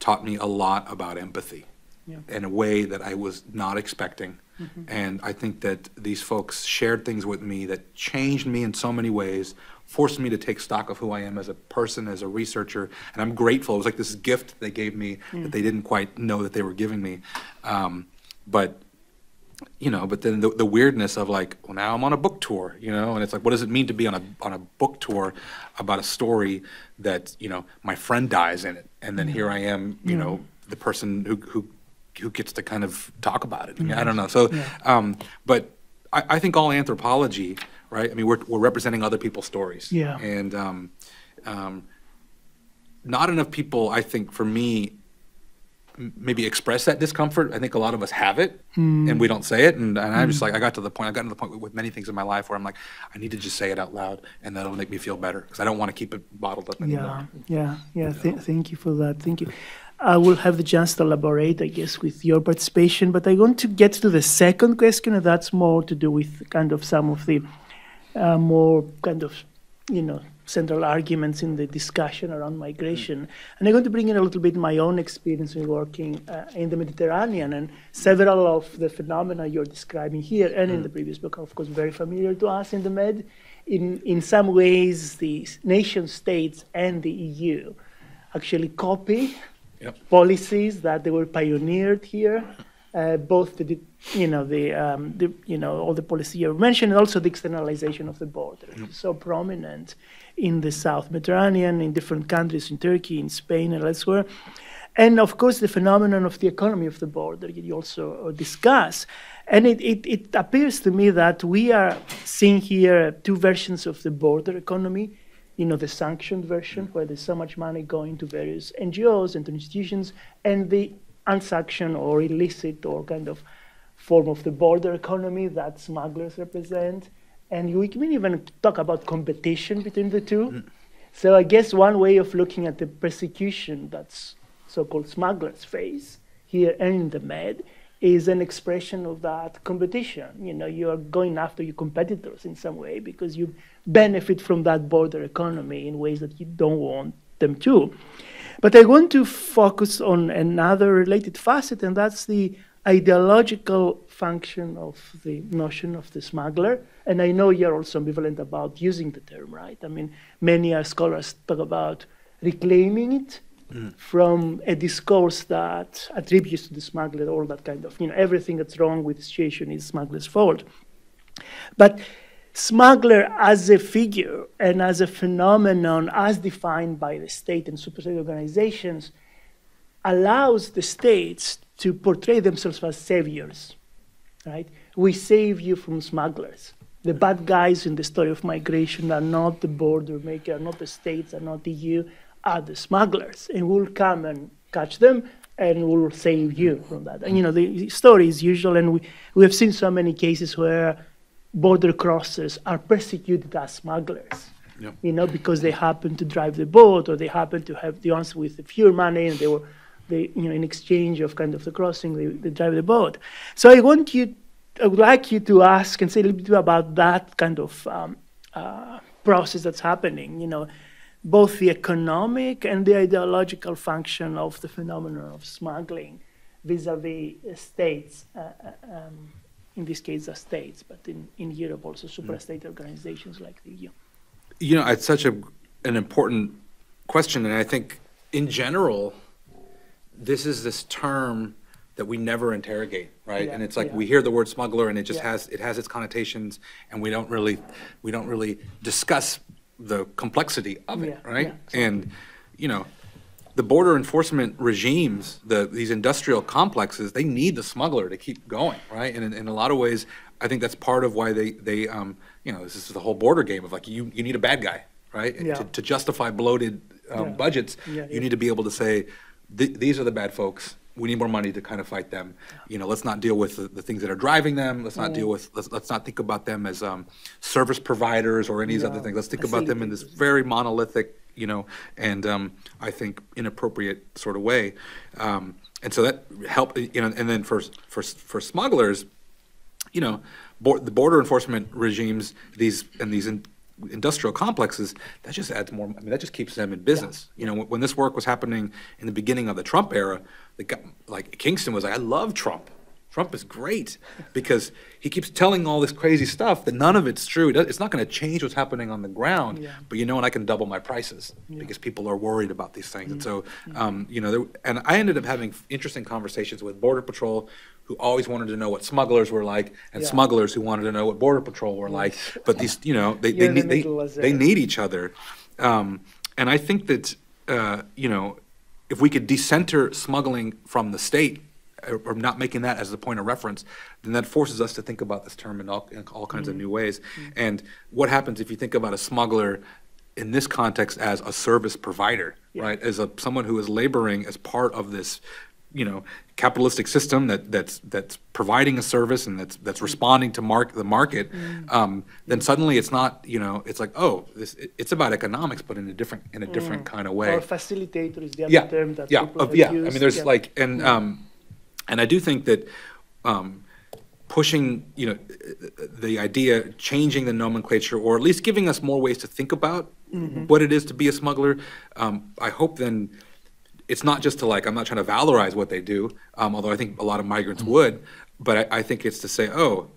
taught me a lot about empathy. Yeah. In a way that I was not expecting. Mm-hmm. And I think that these folks shared things with me that changed me in so many ways forced me to take stock of who I am as a person, as a researcher, and I'm grateful. It was like this gift they gave me that they didn't quite know that they were giving me. But you know, but then the weirdness of like, well, now I'm on a book tour, you know, and it's like, what does it mean to be on a book tour about a story that, you know, my friend dies in it, and then here I am, you know, the person who gets to kind of talk about it. I mean, I don't know. So, but I think all anthropology, right? I mean, we're representing other people's stories. Yeah. And not enough people, I think, for me, maybe express that discomfort. I think a lot of us have it and we don't say it. And I'm just like, I've gotten to the point with many things in my life where I'm like, I need to just say it out loud and that'll make me feel better because I don't want to keep it bottled up anymore. Yeah. Thank you for that. Thank you. I will have the chance to elaborate, I guess, with your participation, but I want to get to the second question, and that's more to do with kind of some of the more kind of, you know, central arguments in the discussion around migration. And I'm going to bring in a little bit my own experience in working in the Mediterranean, and several of the phenomena you're describing here and in the previous book are, of course, very familiar to us in the Med. In some ways, the nation states and the EU actually copy policies that they were pioneered here, both all the policy you mentioned, and also the externalization of the border, so prominent in the South Mediterranean, in different countries, in Turkey, in Spain, and elsewhere. And of course, the phenomenon of the economy of the border you also discuss. And it appears to me that we are seeing here two versions of the border economy. You know, the sanctioned version, where there's so much money going to various NGOs and to institutions, and the unsanctioned or illicit or kind of form of the border economy that smugglers represent. And we can even talk about competition between the two. So I guess one way of looking at the persecution that so-called smugglers face here and in the Med is an expression of that competition. You know, you are going after your competitors in some way because you benefit from that border economy in ways that you don't want them to. But I want to focus on another related facet, and that's the ideological function of the notion of the smuggler. And I know you're also ambivalent about using the term, right? I mean, many scholars talk about reclaiming it from a discourse that attributes to the smuggler all that kind of, you know, everything that's wrong with the situation is smuggler's fault. But smuggler as a figure and as a phenomenon as defined by the state and superstate organizations allows the states to portray themselves as saviors, right? We save you from smugglers. The bad guys in the story of migration are not the border maker, are not the states, are not the EU, are the smugglers, and we'll come and catch them and we'll save you from that. And you know, the story is usual, and we have seen so many cases where border crossers are persecuted as smugglers, you know, because they happen to drive the boat or they happen to have the answer with the fewer money, and they you know, in exchange of kind of the crossing, they drive the boat. So I would like you to ask and say a little bit about that kind of process that's happening, you know, both the economic and the ideological function of the phenomenon of smuggling vis-a-vis states, in this case, the states, but in Europe also supra-state organizations like the EU. You know, it's such an important question, and I think in general, this is this term that we never interrogate, right? And it's like we hear the word smuggler, and it just has its connotations, and we don't really discuss the complexity of it, right? And you know, the border enforcement regimes, these industrial complexes, they need the smuggler to keep going, right? And in a lot of ways, I think that's part of why they you know, this is the whole border game of like, you need a bad guy, right? To justify bloated budgets, you need to be able to say, these are the bad folks, we need more money to kind of fight them. You know, let's not deal with the things that are driving them. Let's not deal with, let's not think about them as service providers or any of these other things. Let's think about them in this very monolithic, you know, and I think inappropriate sort of way, and so that helped. You know, and then for smugglers, you know, the border enforcement regimes, these industrial complexes, that just adds more. I mean, that just keeps them in business. You know, when this work was happening in the beginning of the Trump era, like Kingston was like, I love Trump. Trump is great because he keeps telling all this crazy stuff that none of it's true. It's not going to change what's happening on the ground, yeah. But you know, and I can double my prices yeah. because people are worried about these things. Yeah. And so, yeah. You know, and I ended up having interesting conversations with Border Patrol, who always wanted to know what smugglers were like, and yeah. smugglers who wanted to know what Border Patrol were like. But these, you know, they need each other. And I think that, you know, if we could decenter smuggling from the state, or not making that as the point of reference, then that forces us to think about this term in all kinds mm-hmm. of new ways. Mm-hmm. And what happens if you think about a smuggler in this context as a service provider, yeah. right? As someone who is laboring as part of this, you know, capitalistic system that's providing a service and that's responding to the market, mm. Then suddenly it's not, you know, it's like, oh, it's about economics, but in a different kind of way. Or facilitator is the other yeah. term that yeah. people have yeah. used. I mean, there's yeah. like, and yeah. And I do think that pushing, you know, the idea, changing the nomenclature, or at least giving us more ways to think about mm-hmm. what it is to be a smuggler, I hope then. It's not just to like, I'm not trying to valorize what they do, although I think a lot of migrants would, but I think it's to say, oh,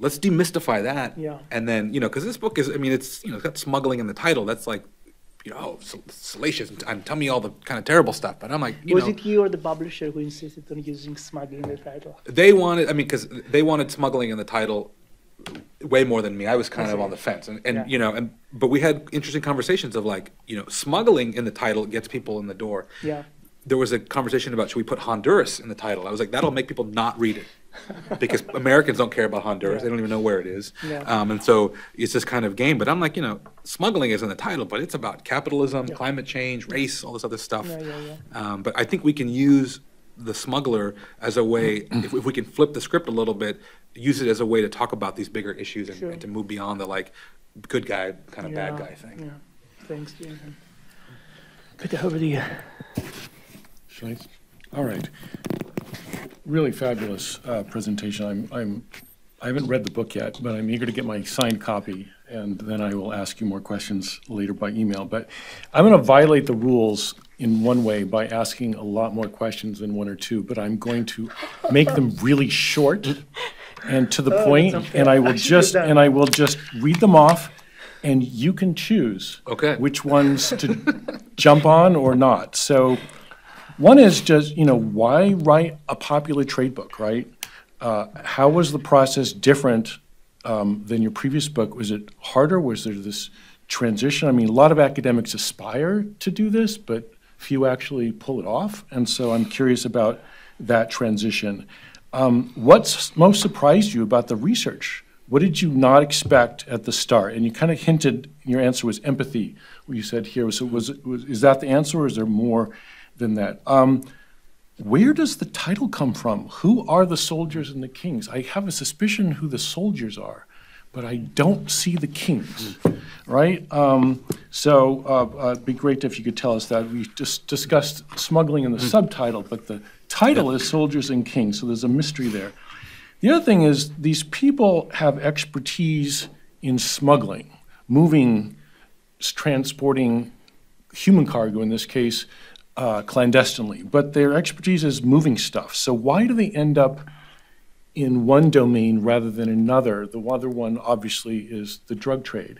let's demystify that. Yeah. And then, you know, because this book is, I mean, it's, you know, it's got smuggling in the title. That's like, you know, oh, salacious, and tell me all the kind of terrible stuff. But I'm like, was it you or the publisher who insisted on using smuggling in the title? They wanted, I mean, because they wanted smuggling in the title way more than me. I was kind of on the fence, and yeah. you know, but we had interesting conversations of like, you know, smuggling in the title gets people in the door. Yeah. There was a conversation about should we put Honduras in the title? I was like, that'll make people not read it because Americans don't care about Honduras. Yeah. They don't even know where it is. Yeah. And so it's this kind of game. But I'm like, you know, smuggling is in the title, but it's about capitalism, yeah. climate change, race, all this other stuff. Yeah, yeah, yeah. But I think we can use the smuggler as a way, if we can flip the script a little bit, use it as a way to talk about these bigger issues and, sure. and to move beyond the like good guy kind of yeah. bad guy thing. Yeah. Thanks, Jason. Good to have you. All right. Really fabulous presentation. I haven't read the book yet, but I'm eager to get my signed copy, and then I will ask you more questions later by email. But I'm going to violate the rules in one way by asking a lot more questions than one or two, but I'm going to make them really short and to the point, okay. and I will just read them off, and you can choose okay. which ones to jump on or not. So one is just, you know, why write a popular trade book, right? How was the process different than your previous book? Was it harder? Was there this transition? I mean, a lot of academics aspire to do this, but few actually pull it off, and so I'm curious about that transition. What's most surprised you about the research? What did you not expect at the start? And you kind of hinted, your answer was empathy, what you said here. So is that the answer, or is there more than that? Where does the title come from? Who are the soldiers and the kings? I have a suspicion who the soldiers are, but I don't see the kings, right? It'd be great if you could tell us that. We just discussed smuggling in the subtitle, but the title is Soldiers and Kings, so there's a mystery there. The other thing is these people have expertise in smuggling, moving, transporting human cargo in this case, clandestinely, but their expertise is moving stuff. So why do they end up in one domain rather than another? The other one obviously is the drug trade.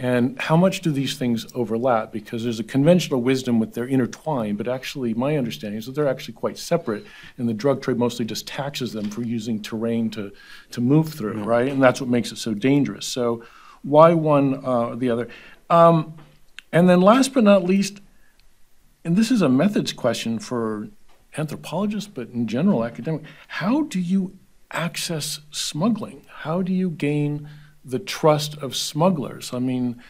And how much do these things overlap? Because there's a conventional wisdom with they're intertwined, but actually my understanding is that they're actually quite separate, and the drug trade mostly just taxes them for using terrain to move through, yeah. right? And that's what makes it so dangerous. So why one or the other? And then last but not least, and this is a methods question for anthropologists, but in general academic, how do you access smuggling? How do you gain the trust of smugglers? I mean,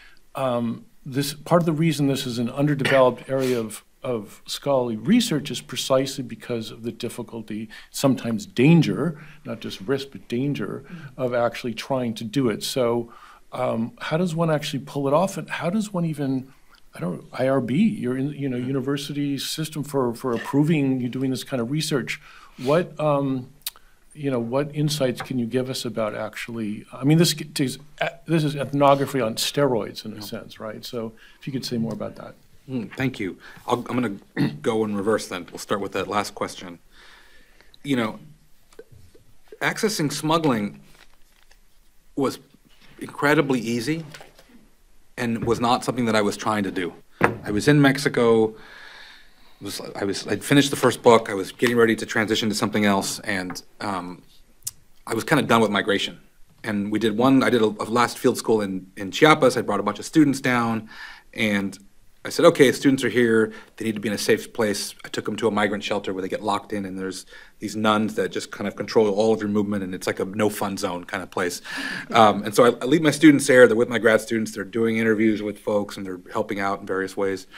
this part of the reason this is an underdeveloped area of scholarly research is precisely because of the difficulty, sometimes danger, not just risk, but danger, of actually trying to do it. So how does one actually pull it off? And how does one even, I don't know, IRB, you're in, you know, university system for approving you doing this kind of research. What, you know, what insights can you give us about actually, I mean, this is ethnography on steroids in a sense, right? So if you could say more about that. Thank you. I'm going to go in reverse then. We'll start with that last question. You know, accessing smuggling was incredibly easy and was not something that I was trying to do. I was in Mexico. I'd finished the first book. I was getting ready to transition to something else, and I was kind of done with migration. And we did one. I did a last field school in Chiapas. I brought a bunch of students down, and I said, okay, students are here. They need to be in a safe place. I took them to a migrant shelter where they get locked in, and there's these nuns that just kind of control all of your movement, and it's like a no-fun zone kind of place. And so I leave my students there. They're with my grad students. They're doing interviews with folks, and they're helping out in various ways.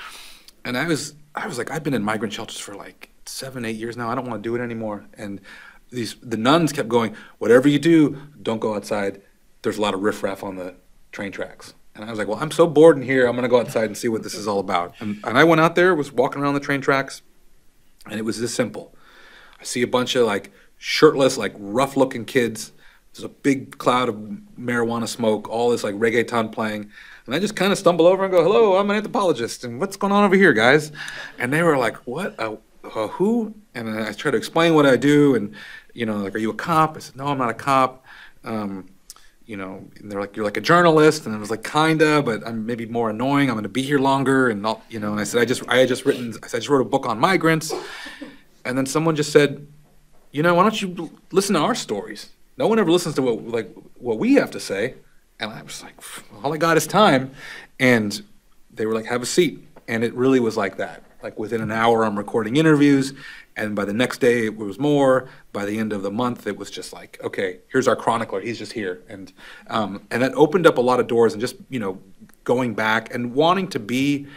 And I was like, I've been in migrant shelters for like 7, 8 years now. I don't want to do it anymore. And the nuns kept going, whatever you do, don't go outside. There's a lot of riffraff on the train tracks. And I was like, well, I'm so bored in here, I'm going to go outside and see what this is all about. And I went out there, was walking around the train tracks, and it was this simple. I see a bunch of like shirtless, like rough-looking kids. There's a big cloud of marijuana smoke, all this like reggaeton playing. And I just kind of stumble over and go, hello, I'm an anthropologist, and what's going on over here, guys? And they were like, what? Who? And I tried to explain what I do, and, you know, like, are you a cop? I said, no, I'm not a cop. You know, and they're like, you're like a journalist, and I was like, kinda, but I'm maybe more annoying. I'm gonna be here longer, and not, you know. And I said, I just wrote a book on migrants, and then someone just said, you know, why don't you listen to our stories? No one ever listens to what we have to say. And I was like, all I got is time, and they were like, have a seat, and it really was like that. Like within an hour, I'm recording interviews, and by the next day it was more. By the end of the month, it was just like, okay, here's our chronicler. He's just here. And that opened up a lot of doors, and just, you know, going back and wanting to be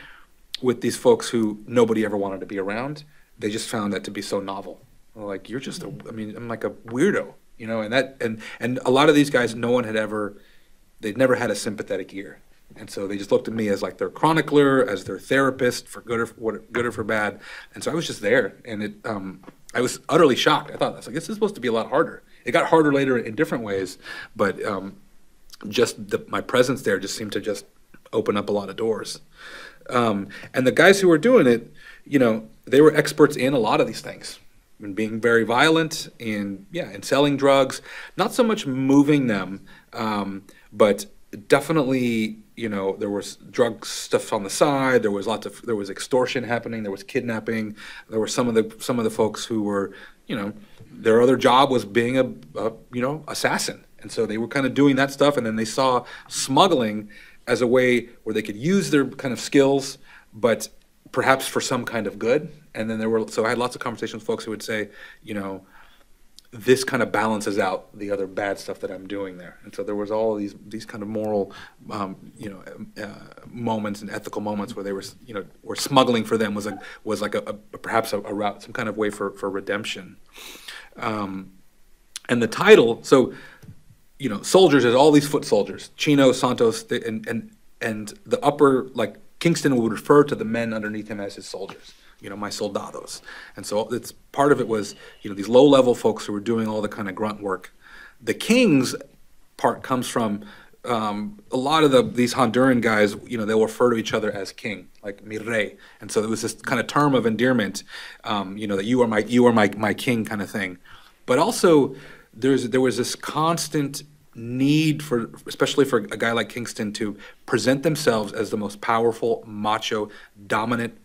with these folks who nobody ever wanted to be around. They just found that to be so novel. Like, you're just, I mean, I'm like a weirdo, you know, and a lot of these guys, no one had ever, they'd never had a sympathetic ear. And so they just looked at me as like their chronicler, as their therapist, for good or for, bad. And so I was just there, and it, I was utterly shocked. I thought, I was like, this is supposed to be a lot harder. It got harder later in different ways, but just my presence there just seemed to just open up a lot of doors. And the guys who were doing it, you know, they were experts in a lot of these things, and being very violent, and yeah, and selling drugs. Not so much moving them, but definitely, you know, there was drug stuff on the side. There was there was extortion happening. There was kidnapping. There were some of the folks who were, you know, their other job was being a you know, assassin, and so they were kind of doing that stuff. And then they saw smuggling as a way where they could use their kind of skills, but perhaps for some kind of good. And then there were, so I had lots of conversations with folks who would say, you know, this kind of balances out the other bad stuff that I'm doing there. And so there was all these kind of moral, you know, moments and ethical moments where they were, you know, where smuggling for them was like perhaps a route, some kind of way for redemption. And the title, so, you know, soldiers, there's all these foot soldiers, Chino, Santos, and the upper, like Kingston would refer to the men underneath him as his soldiers. You know, my soldados. And so it's, part of it was, you know, these low-level folks who were doing all the kind of grunt work. The kings part comes from a lot of these Honduran guys, you know, they'll refer to each other as king, like mi rey. And so there was this kind of term of endearment, you know, that you are my king kind of thing. But also there was this constant need for, especially for a guy like Kingston, to present themselves as the most powerful, macho, dominant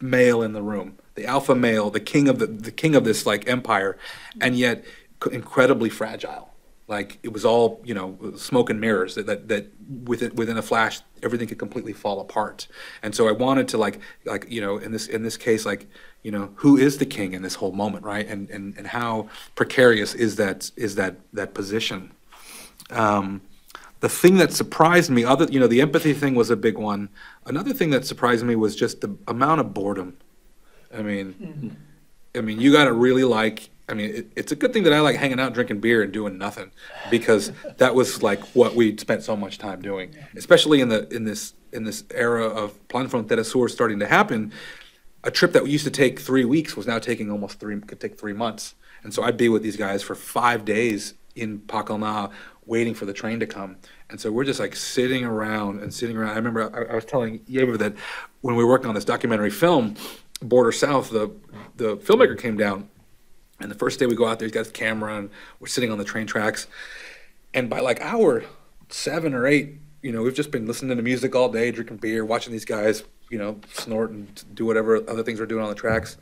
male in the room, the alpha male, the king of this like empire, and yet incredibly fragile. Like, it was all, you know, smoke and mirrors, that within a flash everything could completely fall apart. And so I wanted to like you know, in this case, like, you know, who is the king in this whole moment, right? And how precarious is that position. The thing that surprised me, other, you know, the empathy thing was a big one. Another thing that surprised me was just the amount of boredom. I mean, mm-hmm. I mean, you got to really like, I mean, it's a good thing that I like hanging out, drinking beer and doing nothing, because that was like what we spent so much time doing, especially in this era of Plan Frontera Sur starting to happen. A trip that used to take 3 weeks was now taking almost could take 3 months. And so I'd be with these guys for 5 days in Pakalná, waiting for the train to come. And so we're just like sitting around and sitting around. I remember I was telling Yeber that when we were working on this documentary film, Border South, the filmmaker came down And the first day we go out there, he's got his camera, and we're sitting on the train tracks. And by like hour 7 or 8, you know, we've just been listening to music all day, drinking beer, watching these guys, you know, snort and do whatever other things we're doing on the tracks.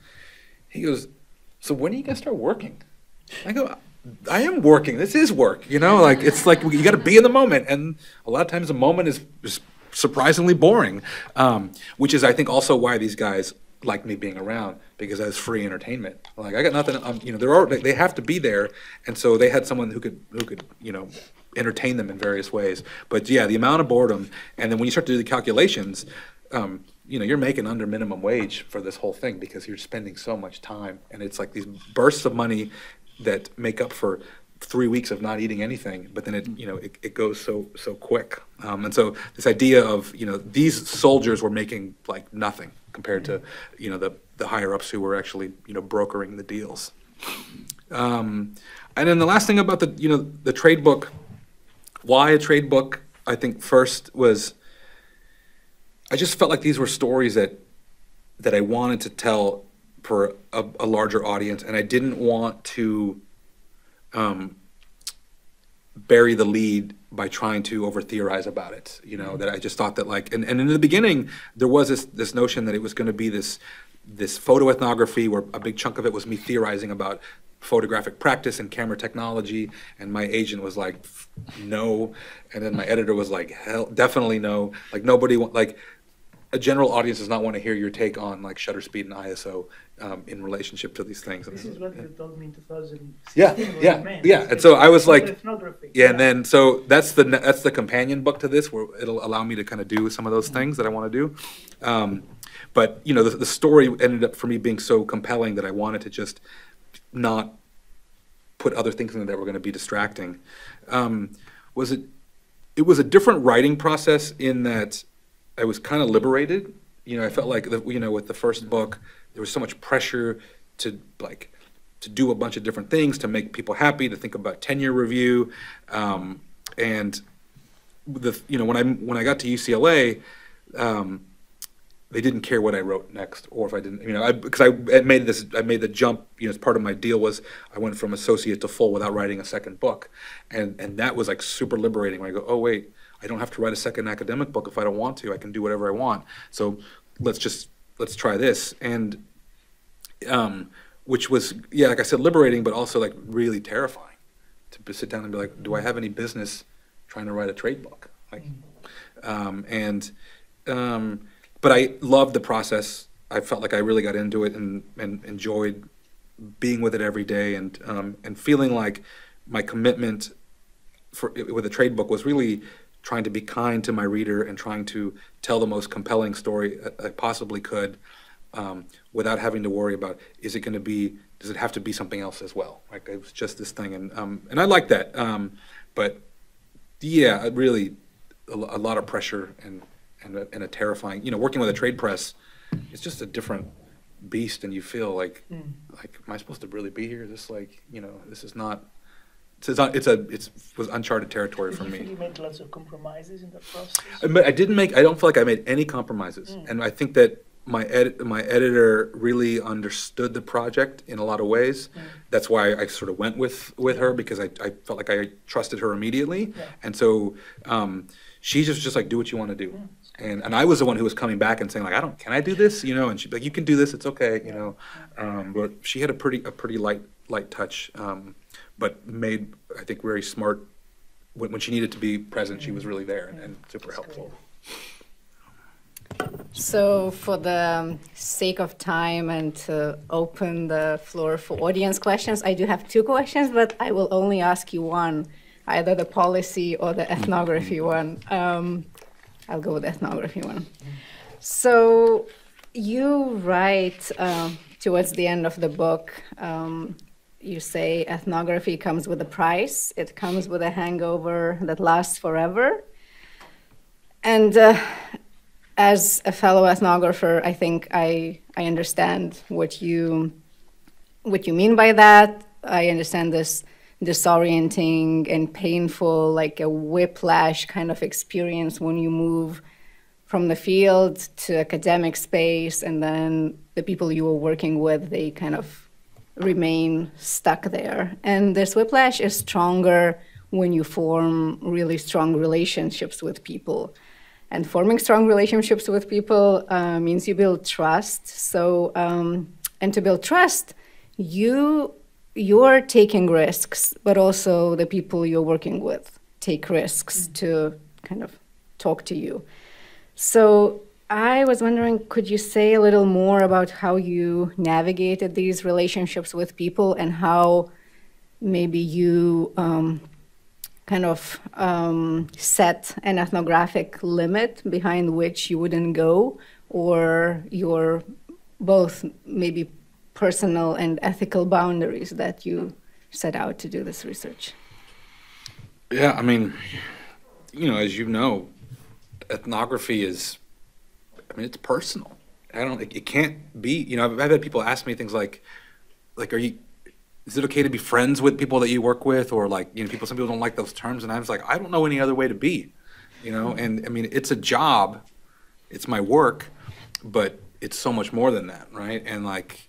He goes, "So when are you gonna start working?" I go, "I am working. This is work, you know. Like, it's like you got to be in the moment, and a lot of times the moment is surprisingly boring, which is, I think, also why these guys like me being around, because that's free entertainment. Like, I got nothing. You know, they have to be there, and so they had someone who could, you know, entertain them in various ways. But yeah, the amount of boredom, and then when you start to do the calculations, you know, you're making under minimum wage for this whole thing because you're spending so much time, and it's like these bursts of money that make up for 3 weeks of not eating anything, but then it goes so quick. And so this idea of, you know, these soldiers were making like nothing compared to, you know, the higher ups who were actually, you know, brokering the deals. And then the last thing about the, you know, the trade book, why a trade book, I think first was, I just felt like these were stories that I wanted to tell for a larger audience, and I didn't want to bury the lead by trying to over theorize about it, you know, that I just thought that like, and in the beginning, there was this notion that it was gonna be this photoethnography where a big chunk of it was me theorizing about photographic practice and camera technology, and my agent was like, no, and then my editor was like, hell, definitely no, like nobody, like a general audience does not want to hear your take on like shutter speed and ISO in relationship to these things. This is what you told me in 2016. Yeah, yeah, yeah. And so I was like, yeah, and then so that's the companion book to this, where it'll allow me to kind of do some of those things that I want to do. But you know, the story ended up for me being so compelling that I wanted to just not put other things in there that were going to be distracting. It was a different writing process in that I was kind of liberated. You know, I felt like, you know, with the first book, there was so much pressure to like, to do a bunch of different things, to make people happy, to think about tenure review. And the, you know, when I got to UCLA, they didn't care what I wrote next, or if I didn't, you know, because I made the jump, you know, as part of my deal was I went from associate to full without writing a second book. And that was like super liberating, when I go, oh wait, I don't have to write a second academic book if I don't want to. I can do whatever I want. So let's try this. And which was, yeah, like I said, liberating, but also like really terrifying to sit down and be like, do I have any business trying to write a trade book? Like, but I loved the process. I felt like I really got into it and enjoyed being with it every day, and feeling like my commitment with a trade book was really trying to be kind to my reader and trying to tell the most compelling story I possibly could, without having to worry about, is it going to be, does it have to be something else as well? Like, it was just this thing, and I like that. But yeah, really a lot of pressure and a terrifying, you know, working with a trade press, it's just a different beast, and you feel like, like, am I supposed to really be here? This, like, you know, this is not, it was uncharted territory for me. Did you make lots of compromises in that process? I didn't make. I don't feel like I made any compromises, and I think that my editor really understood the project in a lot of ways. That's why I sort of went with her, because I felt like I trusted her immediately, and so she just like, do what you want to do, and I was the one who was coming back and saying like, can I do this, you know? And she'd be like, you can do this, it's okay, you know. But she had a pretty light touch. But made, I think, very smart. When she needed to be present, she was really there and super helpful. So for the sake of time and to open the floor for audience questions, I do have 2 questions, but I will only ask you one, either the policy or the ethnography one. I'll go with the ethnography one. So you write towards the end of the book, you say ethnography comes with a price. It comes with a hangover that lasts forever. And as a fellow ethnographer, I think I understand what you mean by that. I understand this disorienting and painful, like a whiplash kind of experience when you move from the field to academic space, and then the people you were working with, they kind of remain stuck there. And this whiplash is stronger when you form really strong relationships with people. And forming strong relationships with people means you build trust. So, and to build trust, you're taking risks, but also the people you're working with take risks to kind of talk to you. So I was wondering, could you say a little more about how you navigated these relationships with people and how maybe you set an ethnographic limit behind which you wouldn't go, or your both maybe personal and ethical boundaries that you set out to do this research? Yeah, I mean, you know, as you know, ethnography is, I mean, it's personal. It can't be, you know, I've had people ask me things like, is it okay to be friends with people that you work with? Or like, you know, some people don't like those terms. And I was like, I don't know any other way to be, you know? And I mean, it's a job, it's my work, but it's so much more than that, right? And like,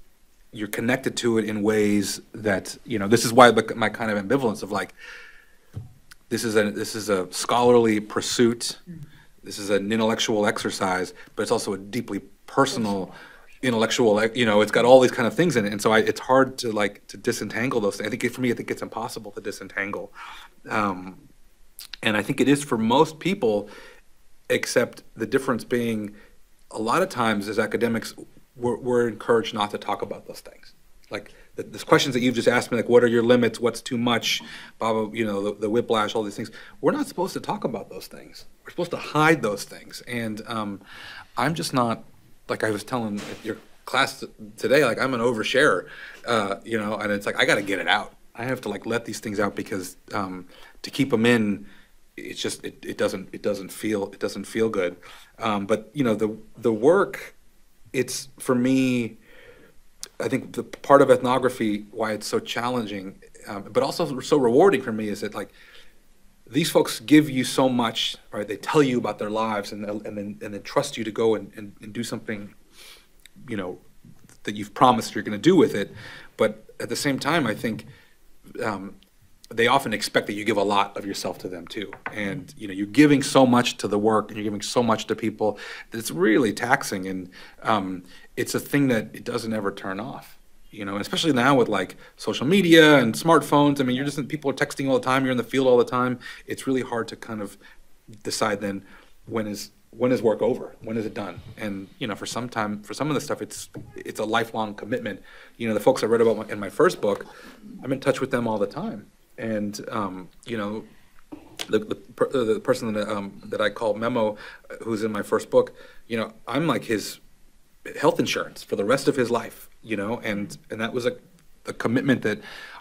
you're connected to it in ways that, you know, this is why my kind of ambivalence of like, this is a scholarly pursuit, this is an intellectual exercise, but it's also a deeply personal intellectual, you know, it's got all these kind of things in it. And so it's hard to disentangle those things. I think for me, I think it's impossible to disentangle. And I think it is for most people, except the difference being a lot of times as academics, we're encouraged not to talk about those things. Like the questions that you've just asked me, like what are your limits, what's too much, blah, blah, you know, the whiplash, all these things. We're not supposed to talk about those things. We're supposed to hide those things. And I'm just not, like I was telling your class today, like I'm an oversharer, you know, and it's like, I got to get it out. I have to like let these things out because to keep them in, it's just, it doesn't feel good. But you know, the work, it's for me, I think the part of ethnography, why it's so challenging, but also so rewarding for me is that like, these folks give you so much, right? They tell you about their lives and then trust you to go and do something, you know, that you've promised you're going to do with it. But at the same time, I think they often expect that you give a lot of yourself to them too. And, you know, you're giving so much to the work and you're giving so much to people that it's really taxing. And it's a thing that it doesn't ever turn off. You know, especially now with like social media and smartphones. I mean, people are texting all the time. You're in the field all the time. It's really hard to kind of decide then when is work over? When is it done? And you know, for some of the stuff, it's a lifelong commitment. You know, the folks I read about in my first book, I'm in touch with them all the time. And you know, the person that I call Memo, who's in my first book, you know, I'm like his health insurance for the rest of his life. You know, and that was a commitment that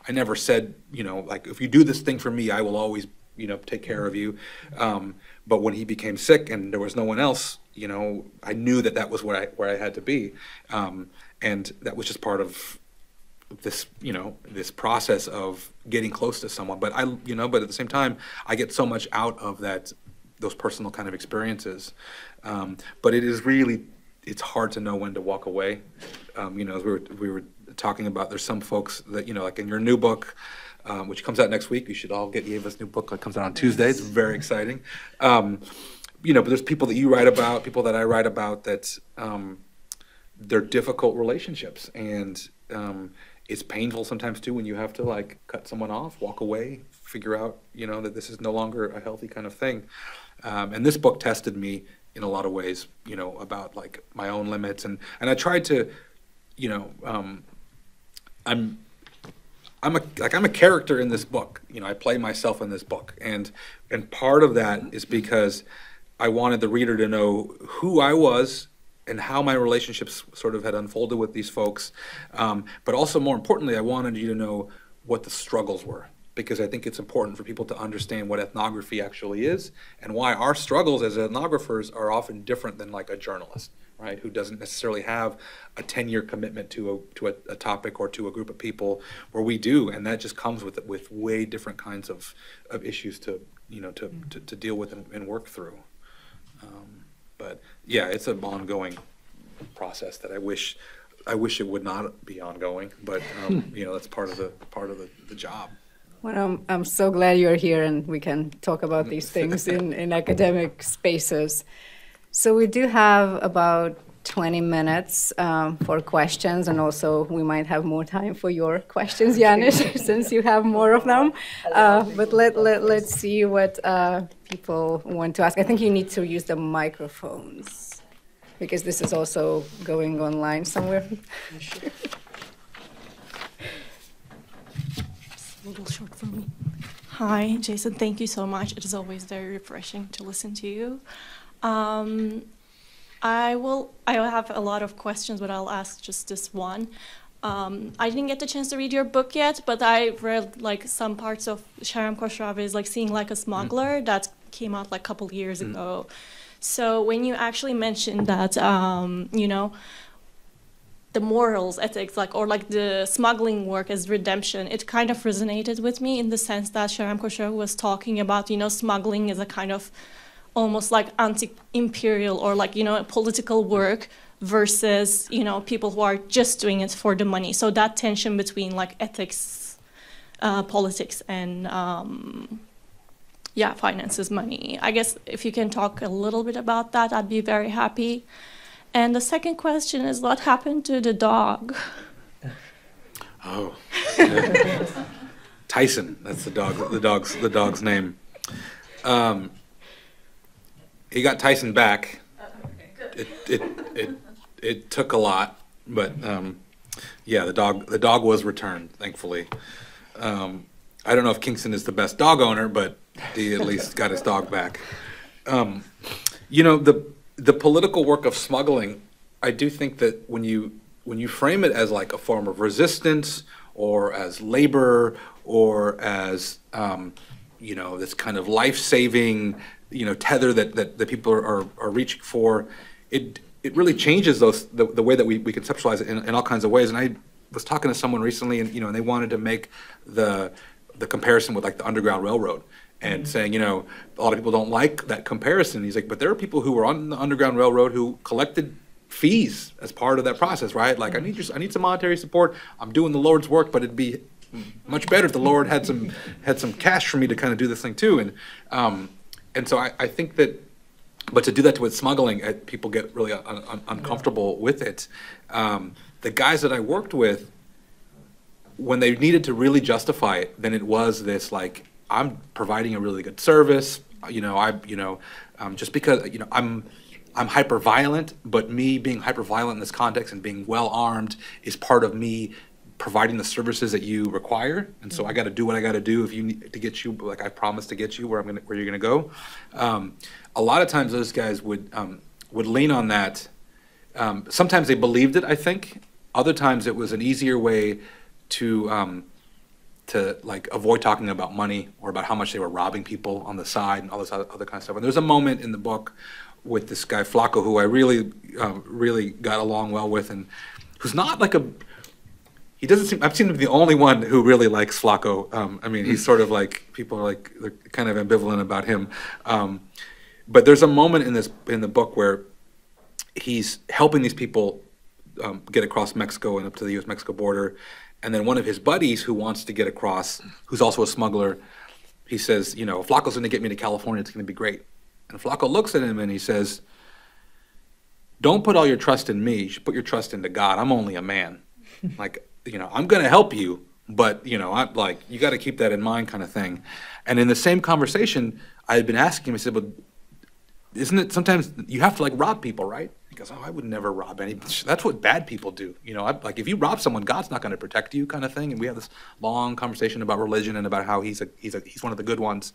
I never said, you know, like, if you do this thing for me, I will always, you know, take care of you. But when he became sick and there was no one else, you know, I knew that that was where I had to be. And that was just part of this, you know, this process of getting close to someone. But but at the same time, I get so much out of those personal kind of experiences. But it is really, it's hard to know when to walk away. You know, as we were talking about, there's some folks that, you know, like in your new book, which comes out next week, you should all get Yeva's new book that comes out on Tuesday. It's very exciting. You know, but there's people that you write about, people that I write about that they're difficult relationships. And it's painful sometimes too when you have to like cut someone off, walk away, figure out, you know, that this is no longer a healthy kind of thing. And this book tested me in a lot of ways, you know, about like my own limits, and I tried to, you know, I'm a character in this book, you know, I play myself in this book, and part of that is because I wanted the reader to know who I was and how my relationships sort of had unfolded with these folks, but also more importantly, I wanted you to know what the struggles were. Because I think it's important for people to understand what ethnography actually is and why our struggles as ethnographers are often different than like a journalist, right? Who doesn't necessarily have a 10-year commitment to a topic or to a group of people, where we do, and that just comes with way different kinds of issues to, you know, to deal with and work through. But yeah, it's an ongoing process that I wish I wish it would not be ongoing, but you know, that's part of the job. Well, I'm so glad you're here and we can talk about these things in academic spaces. So we do have about 20 minutes for questions, and also we might have more time for your questions, Janis, since you have more of them. But let's see what people want to ask. I think you need to use the microphones because this is also going online somewhere. A little short for me. Hi, Jason. Thank you so much. It is always very refreshing to listen to you. I will have a lot of questions, but I'll ask just this one. I didn't get the chance to read your book yet, but I read like some parts of Sharam Khosravi's like Seeing Like a Smuggler that came out like a couple years ago. So when you actually mentioned that, you know, the morals, ethics, like, or like the smuggling work as redemption, it kind of resonated with me in the sense that Sharam Khosravi was talking about, you know, smuggling is a kind of almost like anti-imperial or like, you know, political work versus, you know, people who are just doing it for the money. So that tension between like ethics, politics, and yeah, finances, money. I guess if you can talk a little bit about that, I'd be very happy. And the second question is, what happened to the dog? Oh, Tyson. That's the dog. The dog's name. He got Tyson back. Okay. It took a lot, but yeah, the dog was returned, thankfully. I don't know if Kingston is the best dog owner, but he at least got his dog back. You know, the political work of smuggling, I do think that when you frame it as like a form of resistance or as labor or as you know, this kind of life-saving, you know, tether that people are reaching for, it really changes those the way that we conceptualize it in all kinds of ways. And I was talking to someone recently, and you know, and they wanted to make the comparison with like the Underground Railroad. And saying, you know, a lot of people don't like that comparison. He's like, but there are people who were on the Underground Railroad who collected fees as part of that process, right? Like, I need some monetary support. I'm doing the Lord's work, but it'd be much better if the Lord had some cash for me to kind of do this thing too. And so I think that, but to do that with smuggling, people get really uncomfortable with it. The guys that I worked with, when they needed to really justify it, then it was this like, I'm providing a really good service, you know. Just because, you know, I'm hyper violent, but me being hyper violent in this context and being well armed is part of me providing the services that you require. And so I got to do what I got to do if you need to get you, like I promised to get you where you're gonna go. A lot of times those guys would lean on that. Sometimes they believed it, I think. Other times it was an easier way to like avoid talking about money or about how much they were robbing people on the side and all this other kind of stuff. And there's a moment in the book with this guy Flacco, who I really, really got along well with, and who's not like he doesn't seem, I seem to be the only one who really likes Flacco. I mean, he's sort of like, people are like, they're kind of ambivalent about him. But there's a moment in the book where he's helping these people get across Mexico and up to the US-Mexico border. And then one of his buddies who wants to get across, who's also a smuggler, he says, you know, Flacco's going to get me to California. It's going to be great. And Flacco looks at him and he says, don't put all your trust in me. You should put your trust into God. I'm only a man. Like, you know, I'm going to help you, but, you know, I'm like, you got to keep that in mind kind of thing. And in the same conversation, I had been asking him, I said, but isn't it sometimes you have to like rob people, right? Because, oh, I would never rob anybody. That's what bad people do. You know, like if you rob someone, God's not going to protect you, kind of thing. And we have this long conversation about religion and about how he's one of the good ones.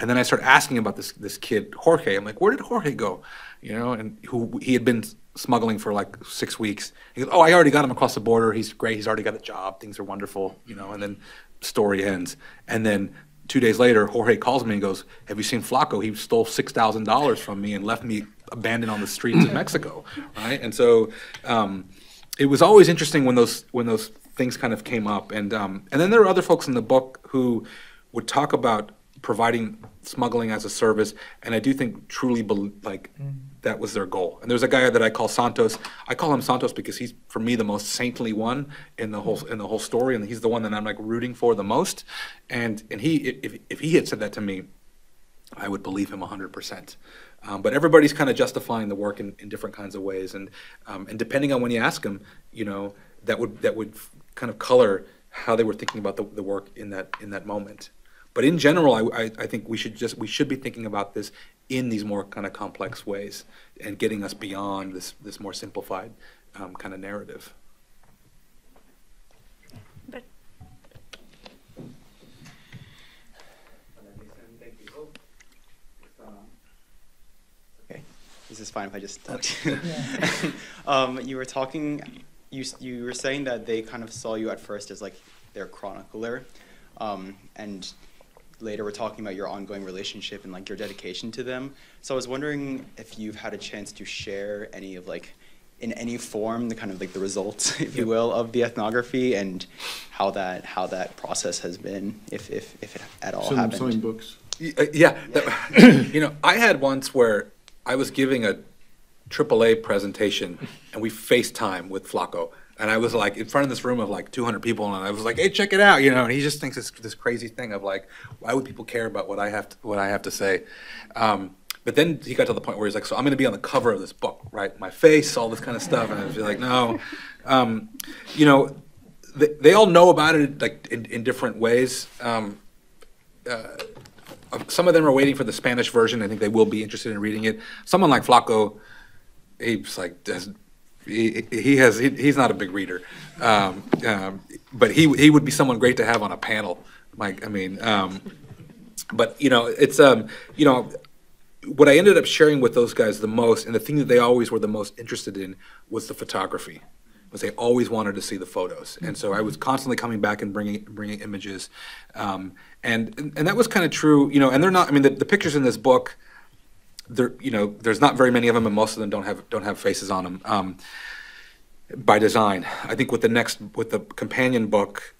And then I start asking about this kid Jorge. I'm like, where did Jorge go? You know, and he had been smuggling for like 6 weeks. He goes, oh, I already got him across the border. He's great. He's already got a job. Things are wonderful. You know, and then story ends. And then 2 days later, Jorge calls me and goes, have you seen Flacco? He stole $6,000 from me and left me abandoned on the streets of Mexico, right? And so it was always interesting when those things kind of came up. And then there are other folks in the book who would talk about providing smuggling as a service, and I do think truly like that was their goal. And there's a guy that I call Santos. I call him Santos because he's, for me, the most saintly one in the whole story, and he's the one that I'm like rooting for the most. And he, if he had said that to me, I would believe him 100%. But everybody's kind of justifying the work in different kinds of ways, and depending on when you ask them, you know, that would kind of color how they were thinking about the work in that moment. But in general, I think we should be thinking about this in these more kind of complex ways, and getting us beyond this more simplified kind of narrative. But okay, this is fine if I just talk to you. Yeah. You were talking. You were saying that they kind of saw you at first as like their chronicler, and later we're talking about your ongoing relationship and like your dedication to them. So I was wondering if you've had a chance to share any of like, in any form, the kind of like the results, if you will, of the ethnography and how that process has been, if it at all happened. Selling books. Yeah, that, you know, I had once where I was giving a AAA presentation, and we FaceTime with Flacco, and I was like in front of this room of like 200 people, and I was like, "Hey, check it out," you know. And he just thinks it's this crazy thing of like, why would people care about what I have to say? But then he got to the point where he's like, "So I'm going to be on the cover of this book, right? My face, all this kind of stuff," and I was like, "No, you know, they all know about it like in different ways." Some of them are waiting for the Spanish version. I think they will be interested in reading it. Someone like Flacco. He's like, he's not a big reader, but he would be someone great to have on a panel. Like, I mean, but you know, it's you know, what I ended up sharing with those guys the most, and the thing that they always were the most interested in, was the photography. Was they always wanted to see the photos, and so I was constantly coming back and bringing images, and that was kind of true, you know. And they're not, I mean, the pictures in this book. There, you know, there's not very many of them, and most of them don't have faces on them by design. I think with the companion book,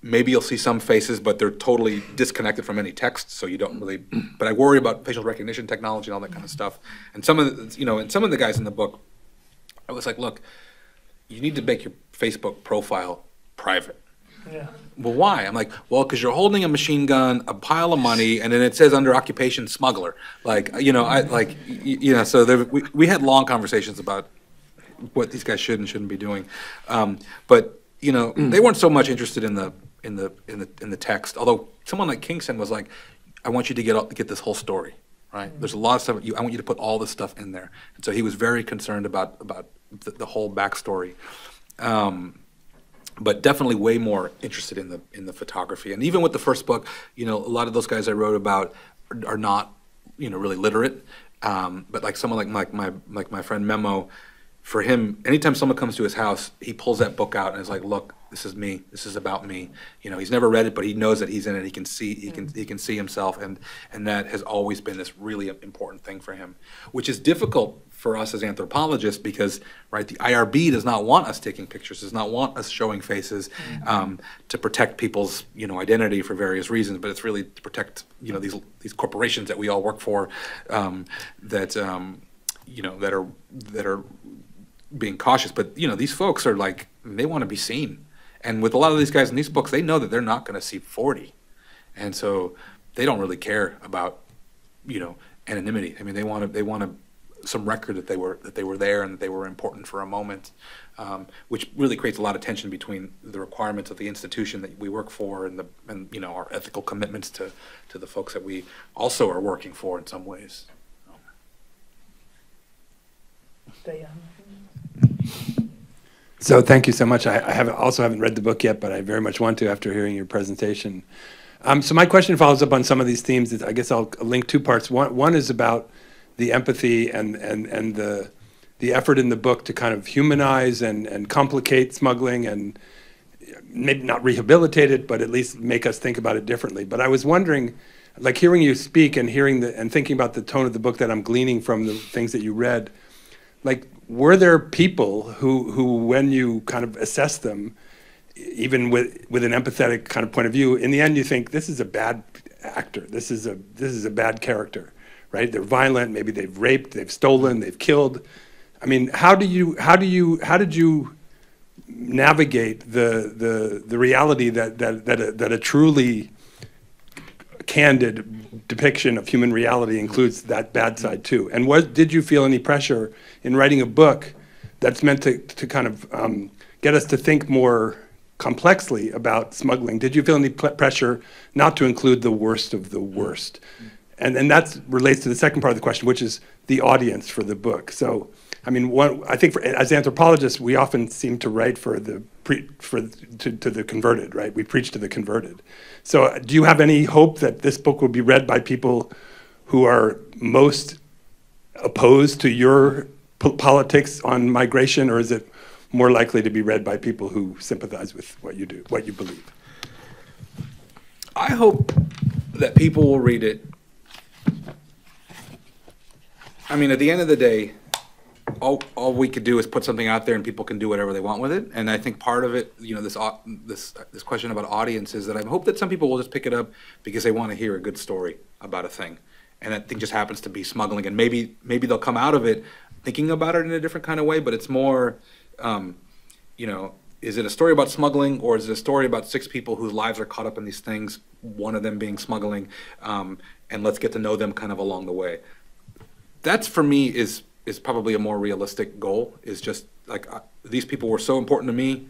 maybe you'll see some faces, but they're totally disconnected from any text, so you don't really. But I worry about facial recognition technology and all that kind of stuff. And some of the guys in the book, I was like, look, you need to make your Facebook profile private. Yeah. Well, why? I'm like, well, because you're holding a machine gun, a pile of money, and then it says under occupation smuggler. Like, you know, I like, you know. So there, we had long conversations about what these guys should and shouldn't be doing. But you know, they weren't so much interested in the text. Although someone like Kingston was like, I want you to get this whole story right. There's a lot of stuff. I want you to put all this stuff in there. And so he was very concerned about the whole backstory. But definitely way more interested in the photography. And even with the first book, you know, a lot of those guys I wrote about are not, you know, really literate. But like someone like my friend Memo, for him, anytime someone comes to his house, he pulls that book out and is like, look, this is me. This is about me. You know, he's never read it, but he knows that he's in it. He can see he can see himself, and that has always been this really important thing for him, which is difficult for us as anthropologists, because right, the IRB does not want us taking pictures, does not want us showing faces, to protect people's, you know, identity for various reasons. But it's really to protect, you know, these corporations that we all work for, you know, that are being cautious. But you know, these folks are like, they want to be seen, and with a lot of these guys in these books, they know that they're not going to see 40, and so they don't really care about, you know, anonymity. I mean, they want to. Some record that they were there and that they were important for a moment, which really creates a lot of tension between the requirements of the institution that we work for and you know, our ethical commitments to the folks that we also are working for in some ways. So thank you so much. I also haven't read the book yet, but I very much want to after hearing your presentation. So my question follows up on some of these themes. I guess I'll link two parts. One is about the empathy and the effort in the book to kind of humanize and complicate smuggling and maybe not rehabilitate it, but at least make us think about it differently. But I was wondering, like hearing you speak and thinking about the tone of the book that I'm gleaning from the things that you read, like were there people who when you kind of assess them, even with an empathetic kind of point of view, in the end you think this is a bad actor. This is a bad character, right? They're violent. Maybe they've raped, they've stolen, they've killed. I mean, how did you navigate the reality that a truly candid depiction of human reality includes that bad side too? And did you feel any pressure in writing a book that's meant to kind of get us to think more complexly about smuggling? Did you feel any pressure not to include the worst of the worst? And that relates to the second part of the question, which is the audience for the book. So, I mean, I think as anthropologists, we often seem to write to the converted, right? We preach to the converted. So do you have any hope that this book will be read by people who are most opposed to your politics on migration, or is it more likely to be read by people who sympathize with what you do, what you believe? I hope that people will read it. I mean, at the end of the day, all we could do is put something out there, and people can do whatever they want with it. And I think part of it, you know, this question about audience is that I hope that some people will just pick it up because they want to hear a good story about a thing, and that thing just happens to be smuggling. And maybe they'll come out of it thinking about it in a different kind of way. But it's more, you know, is it a story about smuggling, or is it a story about 6 people whose lives are caught up in these things, one of them being smuggling, and let's get to know them kind of along the way. That's, for me, is probably a more realistic goal. Is just like, these people were so important to me.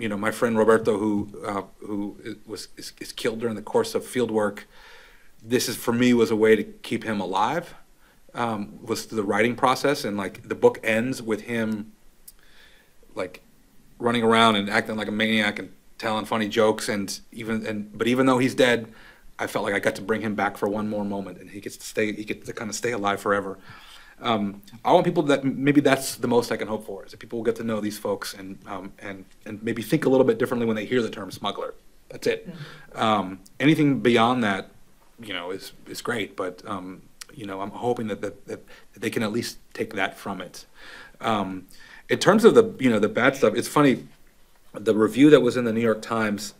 You know, my friend Roberto, who is killed during the course of field work. This is, for me, was a way to keep him alive. Was through the writing process, and like the book ends with him like running around and acting like a maniac and telling funny jokes, but even though he's dead, I felt like I got to bring him back for one more moment, and he gets to kind of stay alive forever. I want people that, maybe that's the most I can hope for, is that people will get to know these folks and maybe think a little bit differently when they hear the term smuggler. That's it. Anything beyond that, you know, is great, but you know, I'm hoping that they can at least take that from it. In terms of the bad stuff, it's funny. The review that was in the New York Times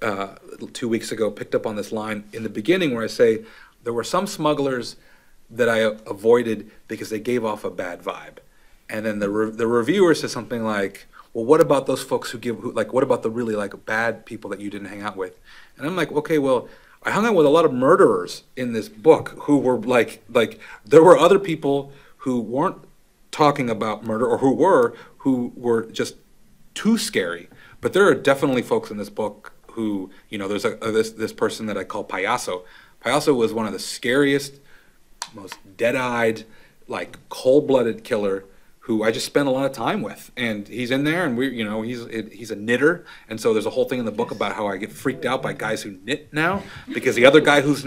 2 weeks ago picked up on this line in the beginning where I say there were some smugglers that I avoided because they gave off a bad vibe, and then the reviewer says something like, "Well, what about those folks what about the really like bad people that you didn't hang out with?" And I'm like, okay, well, I hung out with a lot of murderers in this book who were like there were other people who weren't talking about murder, or who were just too scary. But there are definitely folks in this book who, you know, there's this person that I call Payaso. Payaso was one of the scariest, most dead-eyed, like cold-blooded killer who I just spent a lot of time with, and he's in there, and you know, he's a knitter, and so there's a whole thing in the book about how I get freaked out by guys who knit now because the other guy who's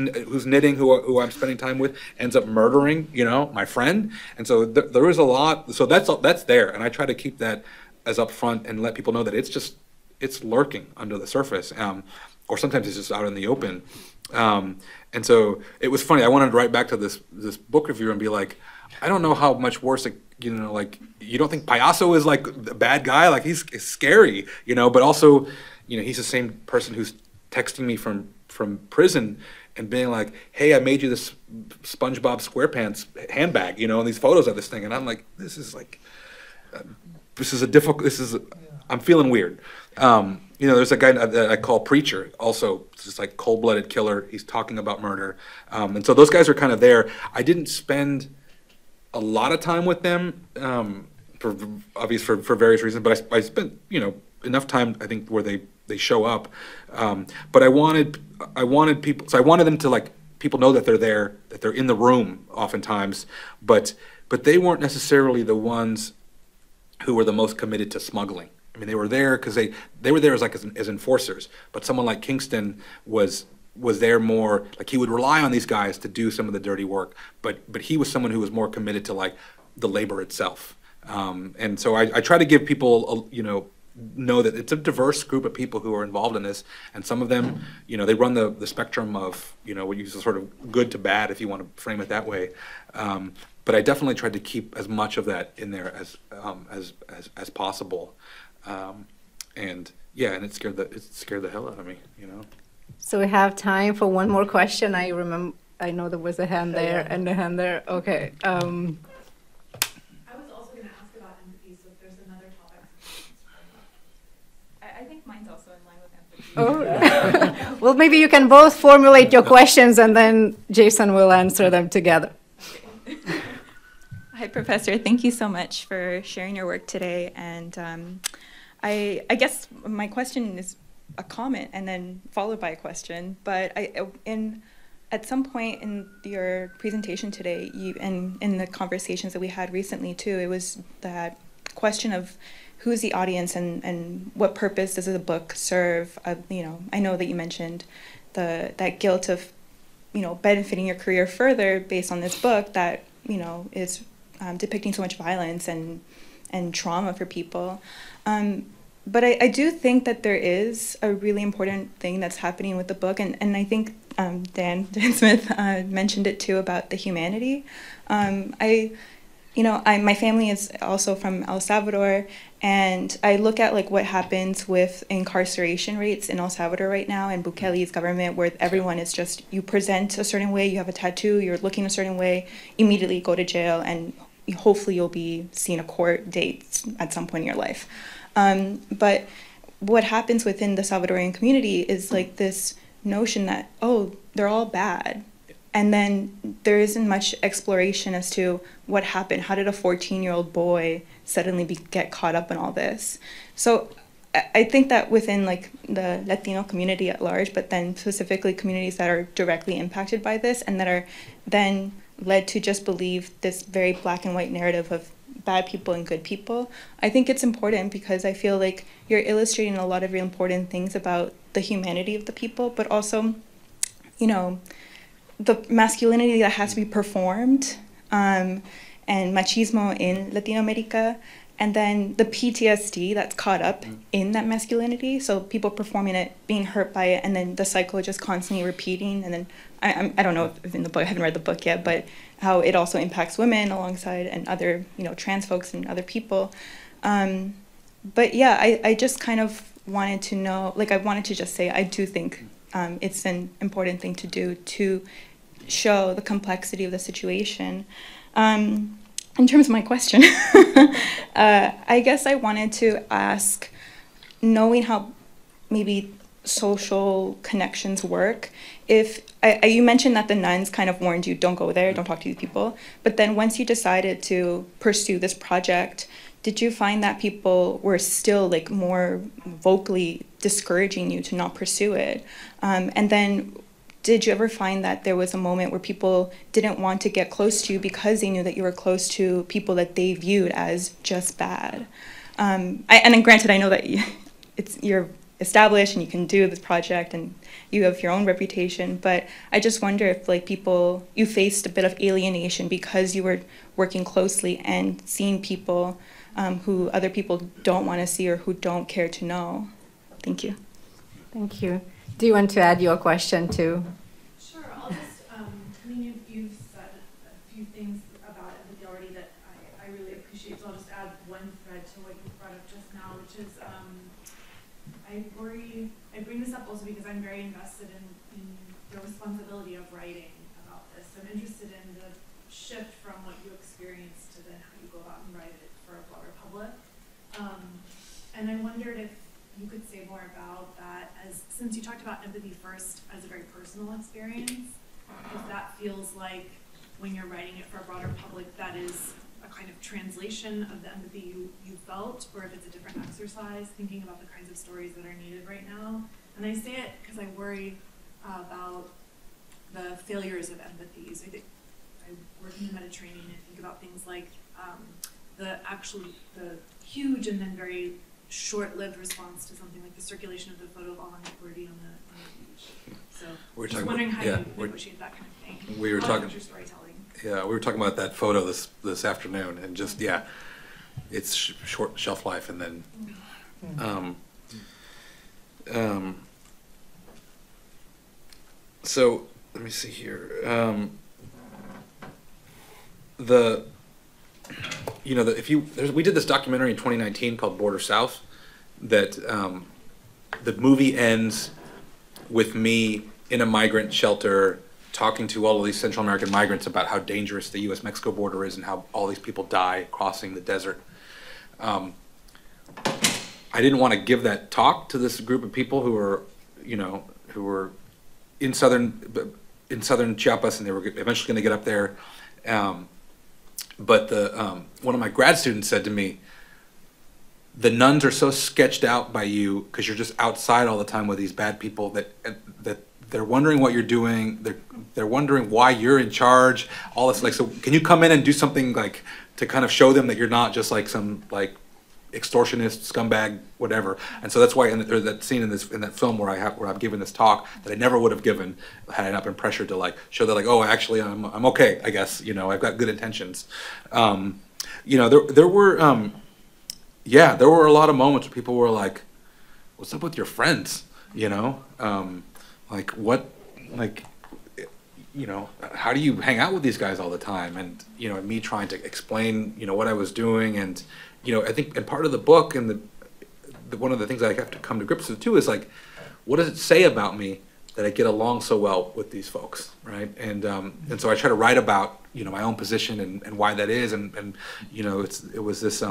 knitting, who I'm spending time with, ends up murdering, you know, my friend, and so there is a lot. So that's there, and I try to keep that as upfront and let people know that it's lurking under the surface, or sometimes it's just out in the open. And so it was funny. I wanted to write back to this book reviewer and be like, I don't know how much worse, you know, like, you don't think Payaso is like the bad guy? Like, he's scary, you know, but also, you know, he's the same person who's texting me from prison and being like, hey, I made you this SpongeBob SquarePants handbag, you know, and these photos of this thing. And I'm like, this is I'm feeling weird. You know, there's a guy that I call Preacher, also just like cold-blooded killer. He's talking about murder. And so those guys are kind of there. I didn't spend a lot of time with them, for various reasons, but I spent, you know, enough time, I think, where they show up. But I wanted people, so I wanted them to, like, people know that they're there, that they're in the room oftentimes, but they weren't necessarily the ones who were the most committed to smuggling. I mean, they were there because they were there as like as enforcers, but someone like Kingston was there more, like, he would rely on these guys to do some of the dirty work, but he was someone who was more committed to, like, the labor itself. And so I try to give people, you know that it's a diverse group of people who are involved in this, and some of them, you know, they run the spectrum of, you know, what you sort of good to bad, if you want to frame it that way. But I definitely tried to keep as much of that in there as possible. And yeah, and it scared the hell out of me, you know? So we have time for one more question. I remember, I know there was a hand there and a hand there. Okay. I was also going to ask about empathy, so if there's another topic. I think mine's also in line with empathy. Oh. Yeah. Well, maybe you can both formulate your questions and then Jason will answer them together. Okay. Hi, Professor. Thank you so much for sharing your work today. And I guess my question is a comment and then followed by a question. But at some point in your presentation today, and in the conversations that we had recently too, it was that question of who's the audience and what purpose does the book serve? You know, I know that you mentioned that guilt of, you know, benefiting your career further based on this book that, you know, is depicting so much violence and trauma for people. But I do think that there is a really important thing that's happening with the book, and I think Dan Smith mentioned it too about the humanity. My family is also from El Salvador, and I look at like what happens with incarceration rates in El Salvador right now and Bukele's government, where everyone is just, you present a certain way, you have a tattoo, you're looking a certain way, immediately go to jail, and hopefully you'll be seeing a court date at some point in your life. But what happens within the Salvadorian community is like this notion that, oh, they're all bad. And then there isn't much exploration as to what happened. How did a 14-year-old boy suddenly get caught up in all this? So I think that within like the Latino community at large, but then specifically communities that are directly impacted by this and that are then led to just believe this very black and white narrative of bad people and good people. I think it's important because I feel like you're illustrating a lot of really important things about the humanity of the people, but also, you know, the masculinity that has to be performed and machismo in Latino America, and then the PTSD that's caught up in that masculinity. So people performing it, being hurt by it, and then the cycle just constantly repeating. And then I don't know if in the book, I haven't read the book yet, but how it also impacts women alongside and other, you know, trans folks and other people. But yeah, I just kind of wanted to know, like I wanted to just say, I do think it's an important thing to do to show the complexity of the situation. In terms of my question, I guess I wanted to ask, knowing how maybe social connections work, if you mentioned that the nuns kind of warned you, don't go there, don't talk to these people. But then once you decided to pursue this project, did you find that people were still like more vocally discouraging you to not pursue it? And then did you ever find that there was a moment where people didn't want to get close to you because they knew that you were close to people that they viewed as just bad? And granted, I know that you're established and you can do this project and you have your own reputation, but I just wonder if like people, you faced a bit of alienation because you were working closely and seeing people who other people don't want to see or who don't care to know. Thank you. Thank you. Do you want to add your question too? Sure, I'll just, I mean, you've said a few things about empathy already that I really appreciate, so I'll just add one thread to what you brought up just now, which is, I bring this up also because I'm very invested in the responsibility of writing about this. I'm interested in the shift from what you experience to then how you go out and write it for a broader public. And I wondered if you could say more about that, as since you talked about empathy first as a very personal experience, if that feels like when you're writing it for a broader public, that is a kind of translation of the empathy you felt, or if it's a different exercise, thinking about the kinds of stories that are needed right now. And I say it because I worry about the failures of empathy. So I think I work in the Mediterranean and think about things like the huge and then very short-lived response to something like the circulation of the photo of Alma on the beach. So we're just wondering how you negotiate that kind of thing. We were talking storytelling. Yeah, we were talking about that photo this afternoon, and just it's short shelf life, and then so let me see here. We did this documentary in 2019 called Border South that the movie ends with me in a migrant shelter talking to all of these Central American migrants about how dangerous the US-Mexico border is and how all these people die crossing the desert. I didn't want to give that talk to this group of people who were, who were in southern Chiapas, and they were eventually going to get up there. But one of my grad students said to me, the nuns are so sketched out by you because you're just outside all the time with these bad people that they're wondering what you're doing. They're wondering why you're in charge. All this, like, so can you come in and do something like to kind of show them that you're not just like some like extortionist scumbag, whatever? And so that's why there's that scene in that film where I'm giving this talk that I never would have given had I not been pressured to like show that, like, oh, actually I'm okay, I guess, I've got good intentions. There were a lot of moments where people were like, what's up with your friends? How do you hang out with these guys all the time? And, and me trying to explain, what I was doing. And, I think, and part of the book and one of the things that I have to come to grips with too is like, what does it say about me that I get along so well with these folks, right? And so I try to write about, my own position and why that is. It was this,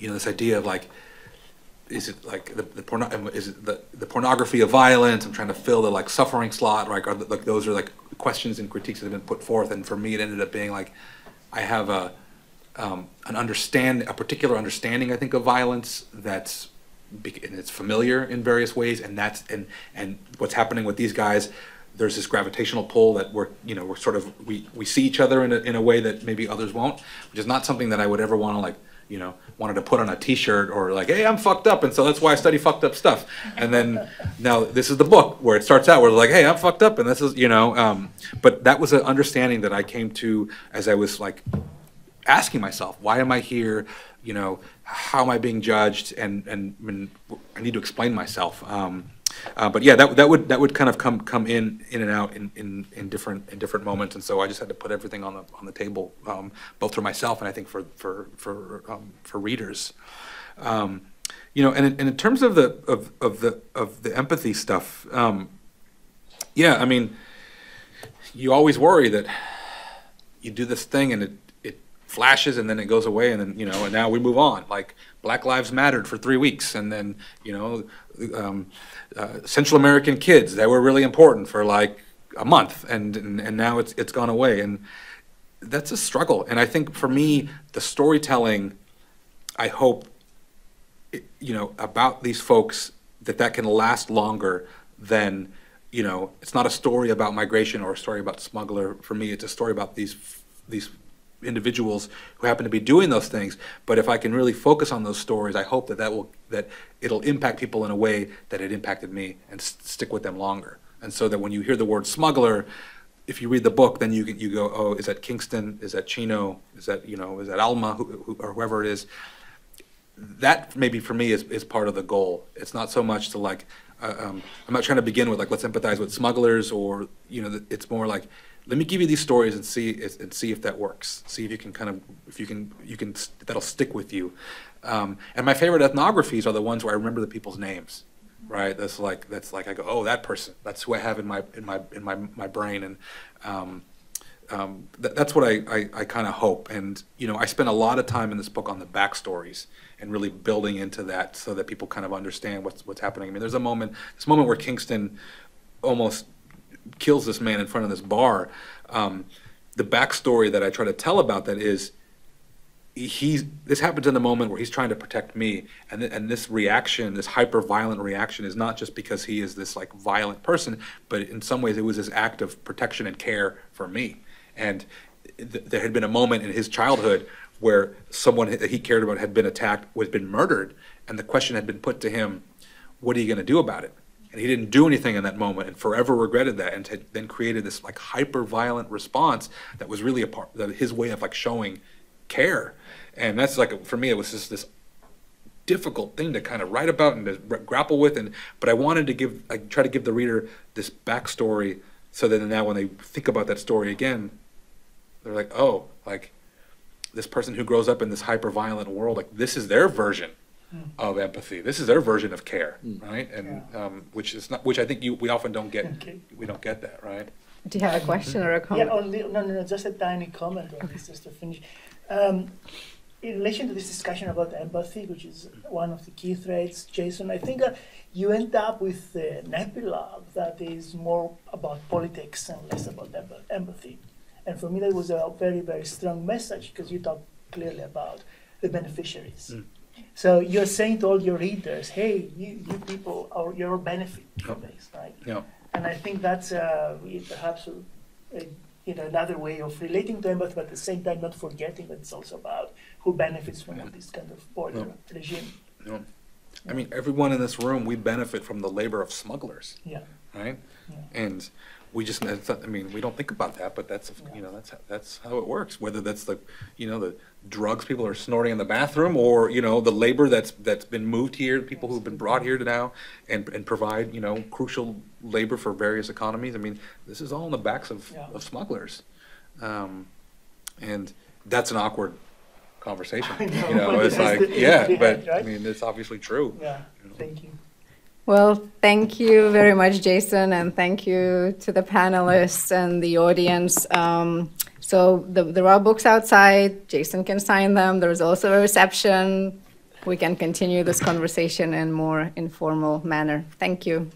this idea of like, is it like the pornography of violence? I'm trying to fill the like suffering slot, right? Like those are like questions and critiques that have been put forth. And for me, it ended up being like, I have a particular understanding, I think, of violence and it's familiar in various ways. And what's happening with these guys, there's this gravitational pull that we see each other in a way that maybe others won't, which is not something that I would ever want to like, wanted to put on a t-shirt or like, hey, I'm fucked up, and so that's why I study fucked up stuff. And then now this is the book where it starts out where like, hey, I'm fucked up, and this is, but that was an understanding that I came to as I was like asking myself, why am I here? How am I being judged? And I need to explain myself. But yeah, that would kind of come in and out in different moments, and so I just had to put everything on the table, both for myself and I think for readers, And in terms of the empathy stuff, I mean, you always worry that you do this thing and it flashes and then it goes away, and then and now we move on. Like Black Lives Mattered for 3 weeks, and then Central American kids that were really important for like a month, and now it's gone away, and that's a struggle. And I think for me, the storytelling, I hope, about these folks, that can last longer than, it's not a story about migration or a story about smuggler. For me, it's a story about these individuals who happen to be doing those things. But if I can really focus on those stories, I hope that it'll impact people in a way that it impacted me and stick with them longer. And so that when you hear the word smuggler, if you read the book, then you go, oh, is that Kingston? Is that Chino? Is that, is that Alma, or whoever it is? That maybe for me is part of the goal. It's not so much to like, I'm not trying to begin with like, let's empathize with smugglers, or, it's more like, let me give you these stories and see if that works. See if you can that'll stick with you. And my favorite ethnographies are the ones where I remember the people's names, right? That's like I go, oh, that person. That's who I have in my brain, and that's what I kind of hope. And I spent a lot of time in this book on the backstories and really building into that so that people kind of understand what's happening. I mean, there's a moment, where Kingston almost kills this man in front of this bar. The backstory that I try to tell about that is, this happens in the moment where he's trying to protect me, and this reaction, this hyper-violent reaction, is not just because he is this like violent person, but in some ways it was his act of protection and care for me. And there had been a moment in his childhood where someone that he cared about had been attacked, had been murdered, and the question had been put to him, what are you going to do about it? And he didn't do anything in that moment, and forever regretted that, and had then created this like hyper-violent response that was really his way of like showing care. And that's like, for me, it was just this difficult thing to kind of write about and to grapple with. But I wanted to try to give the reader this backstory so that now when they think about that story again, they're like, oh, like this person who grows up in this hyper-violent world, like this is their version of empathy. This is their version of care, right? And which is not, which I think we often don't get. We don't get that, right? Do you have a question or a comment? Yeah, only, no, just a tiny comment on this, just to finish. In relation to this discussion about empathy, which is one of the key threads, Jason, I think you end up with an epilogue that is more about politics and less about empathy. And for me, that was a very, very strong message, because you talk clearly about the beneficiaries. So you're saying to all your readers, hey, you people are your benefit from this, right? Yeah. And I think that's perhaps another way of relating to empathy, but at the same time not forgetting that it's also about who benefits from this kind of border regime. I mean, everyone in this room, we benefit from the labor of smugglers, right? And we just, I mean, we don't think about that, but that's, you know, that's how it works. Whether that's the, you know, the drugs people are snorting in the bathroom, or, you know, the labor that's been moved here, people who've been brought here to now and provide, you know, crucial labor for various economies. I mean, this is all on the backs of smugglers. And that's an awkward conversation. You know, it's like, but I mean, it's obviously true. Yeah, you know? Thank you. Well, thank you very much, Jason, and thank you to the panelists and the audience. So there are books outside. Jason can sign them. There's also a reception. We can continue this conversation in a more informal manner. Thank you.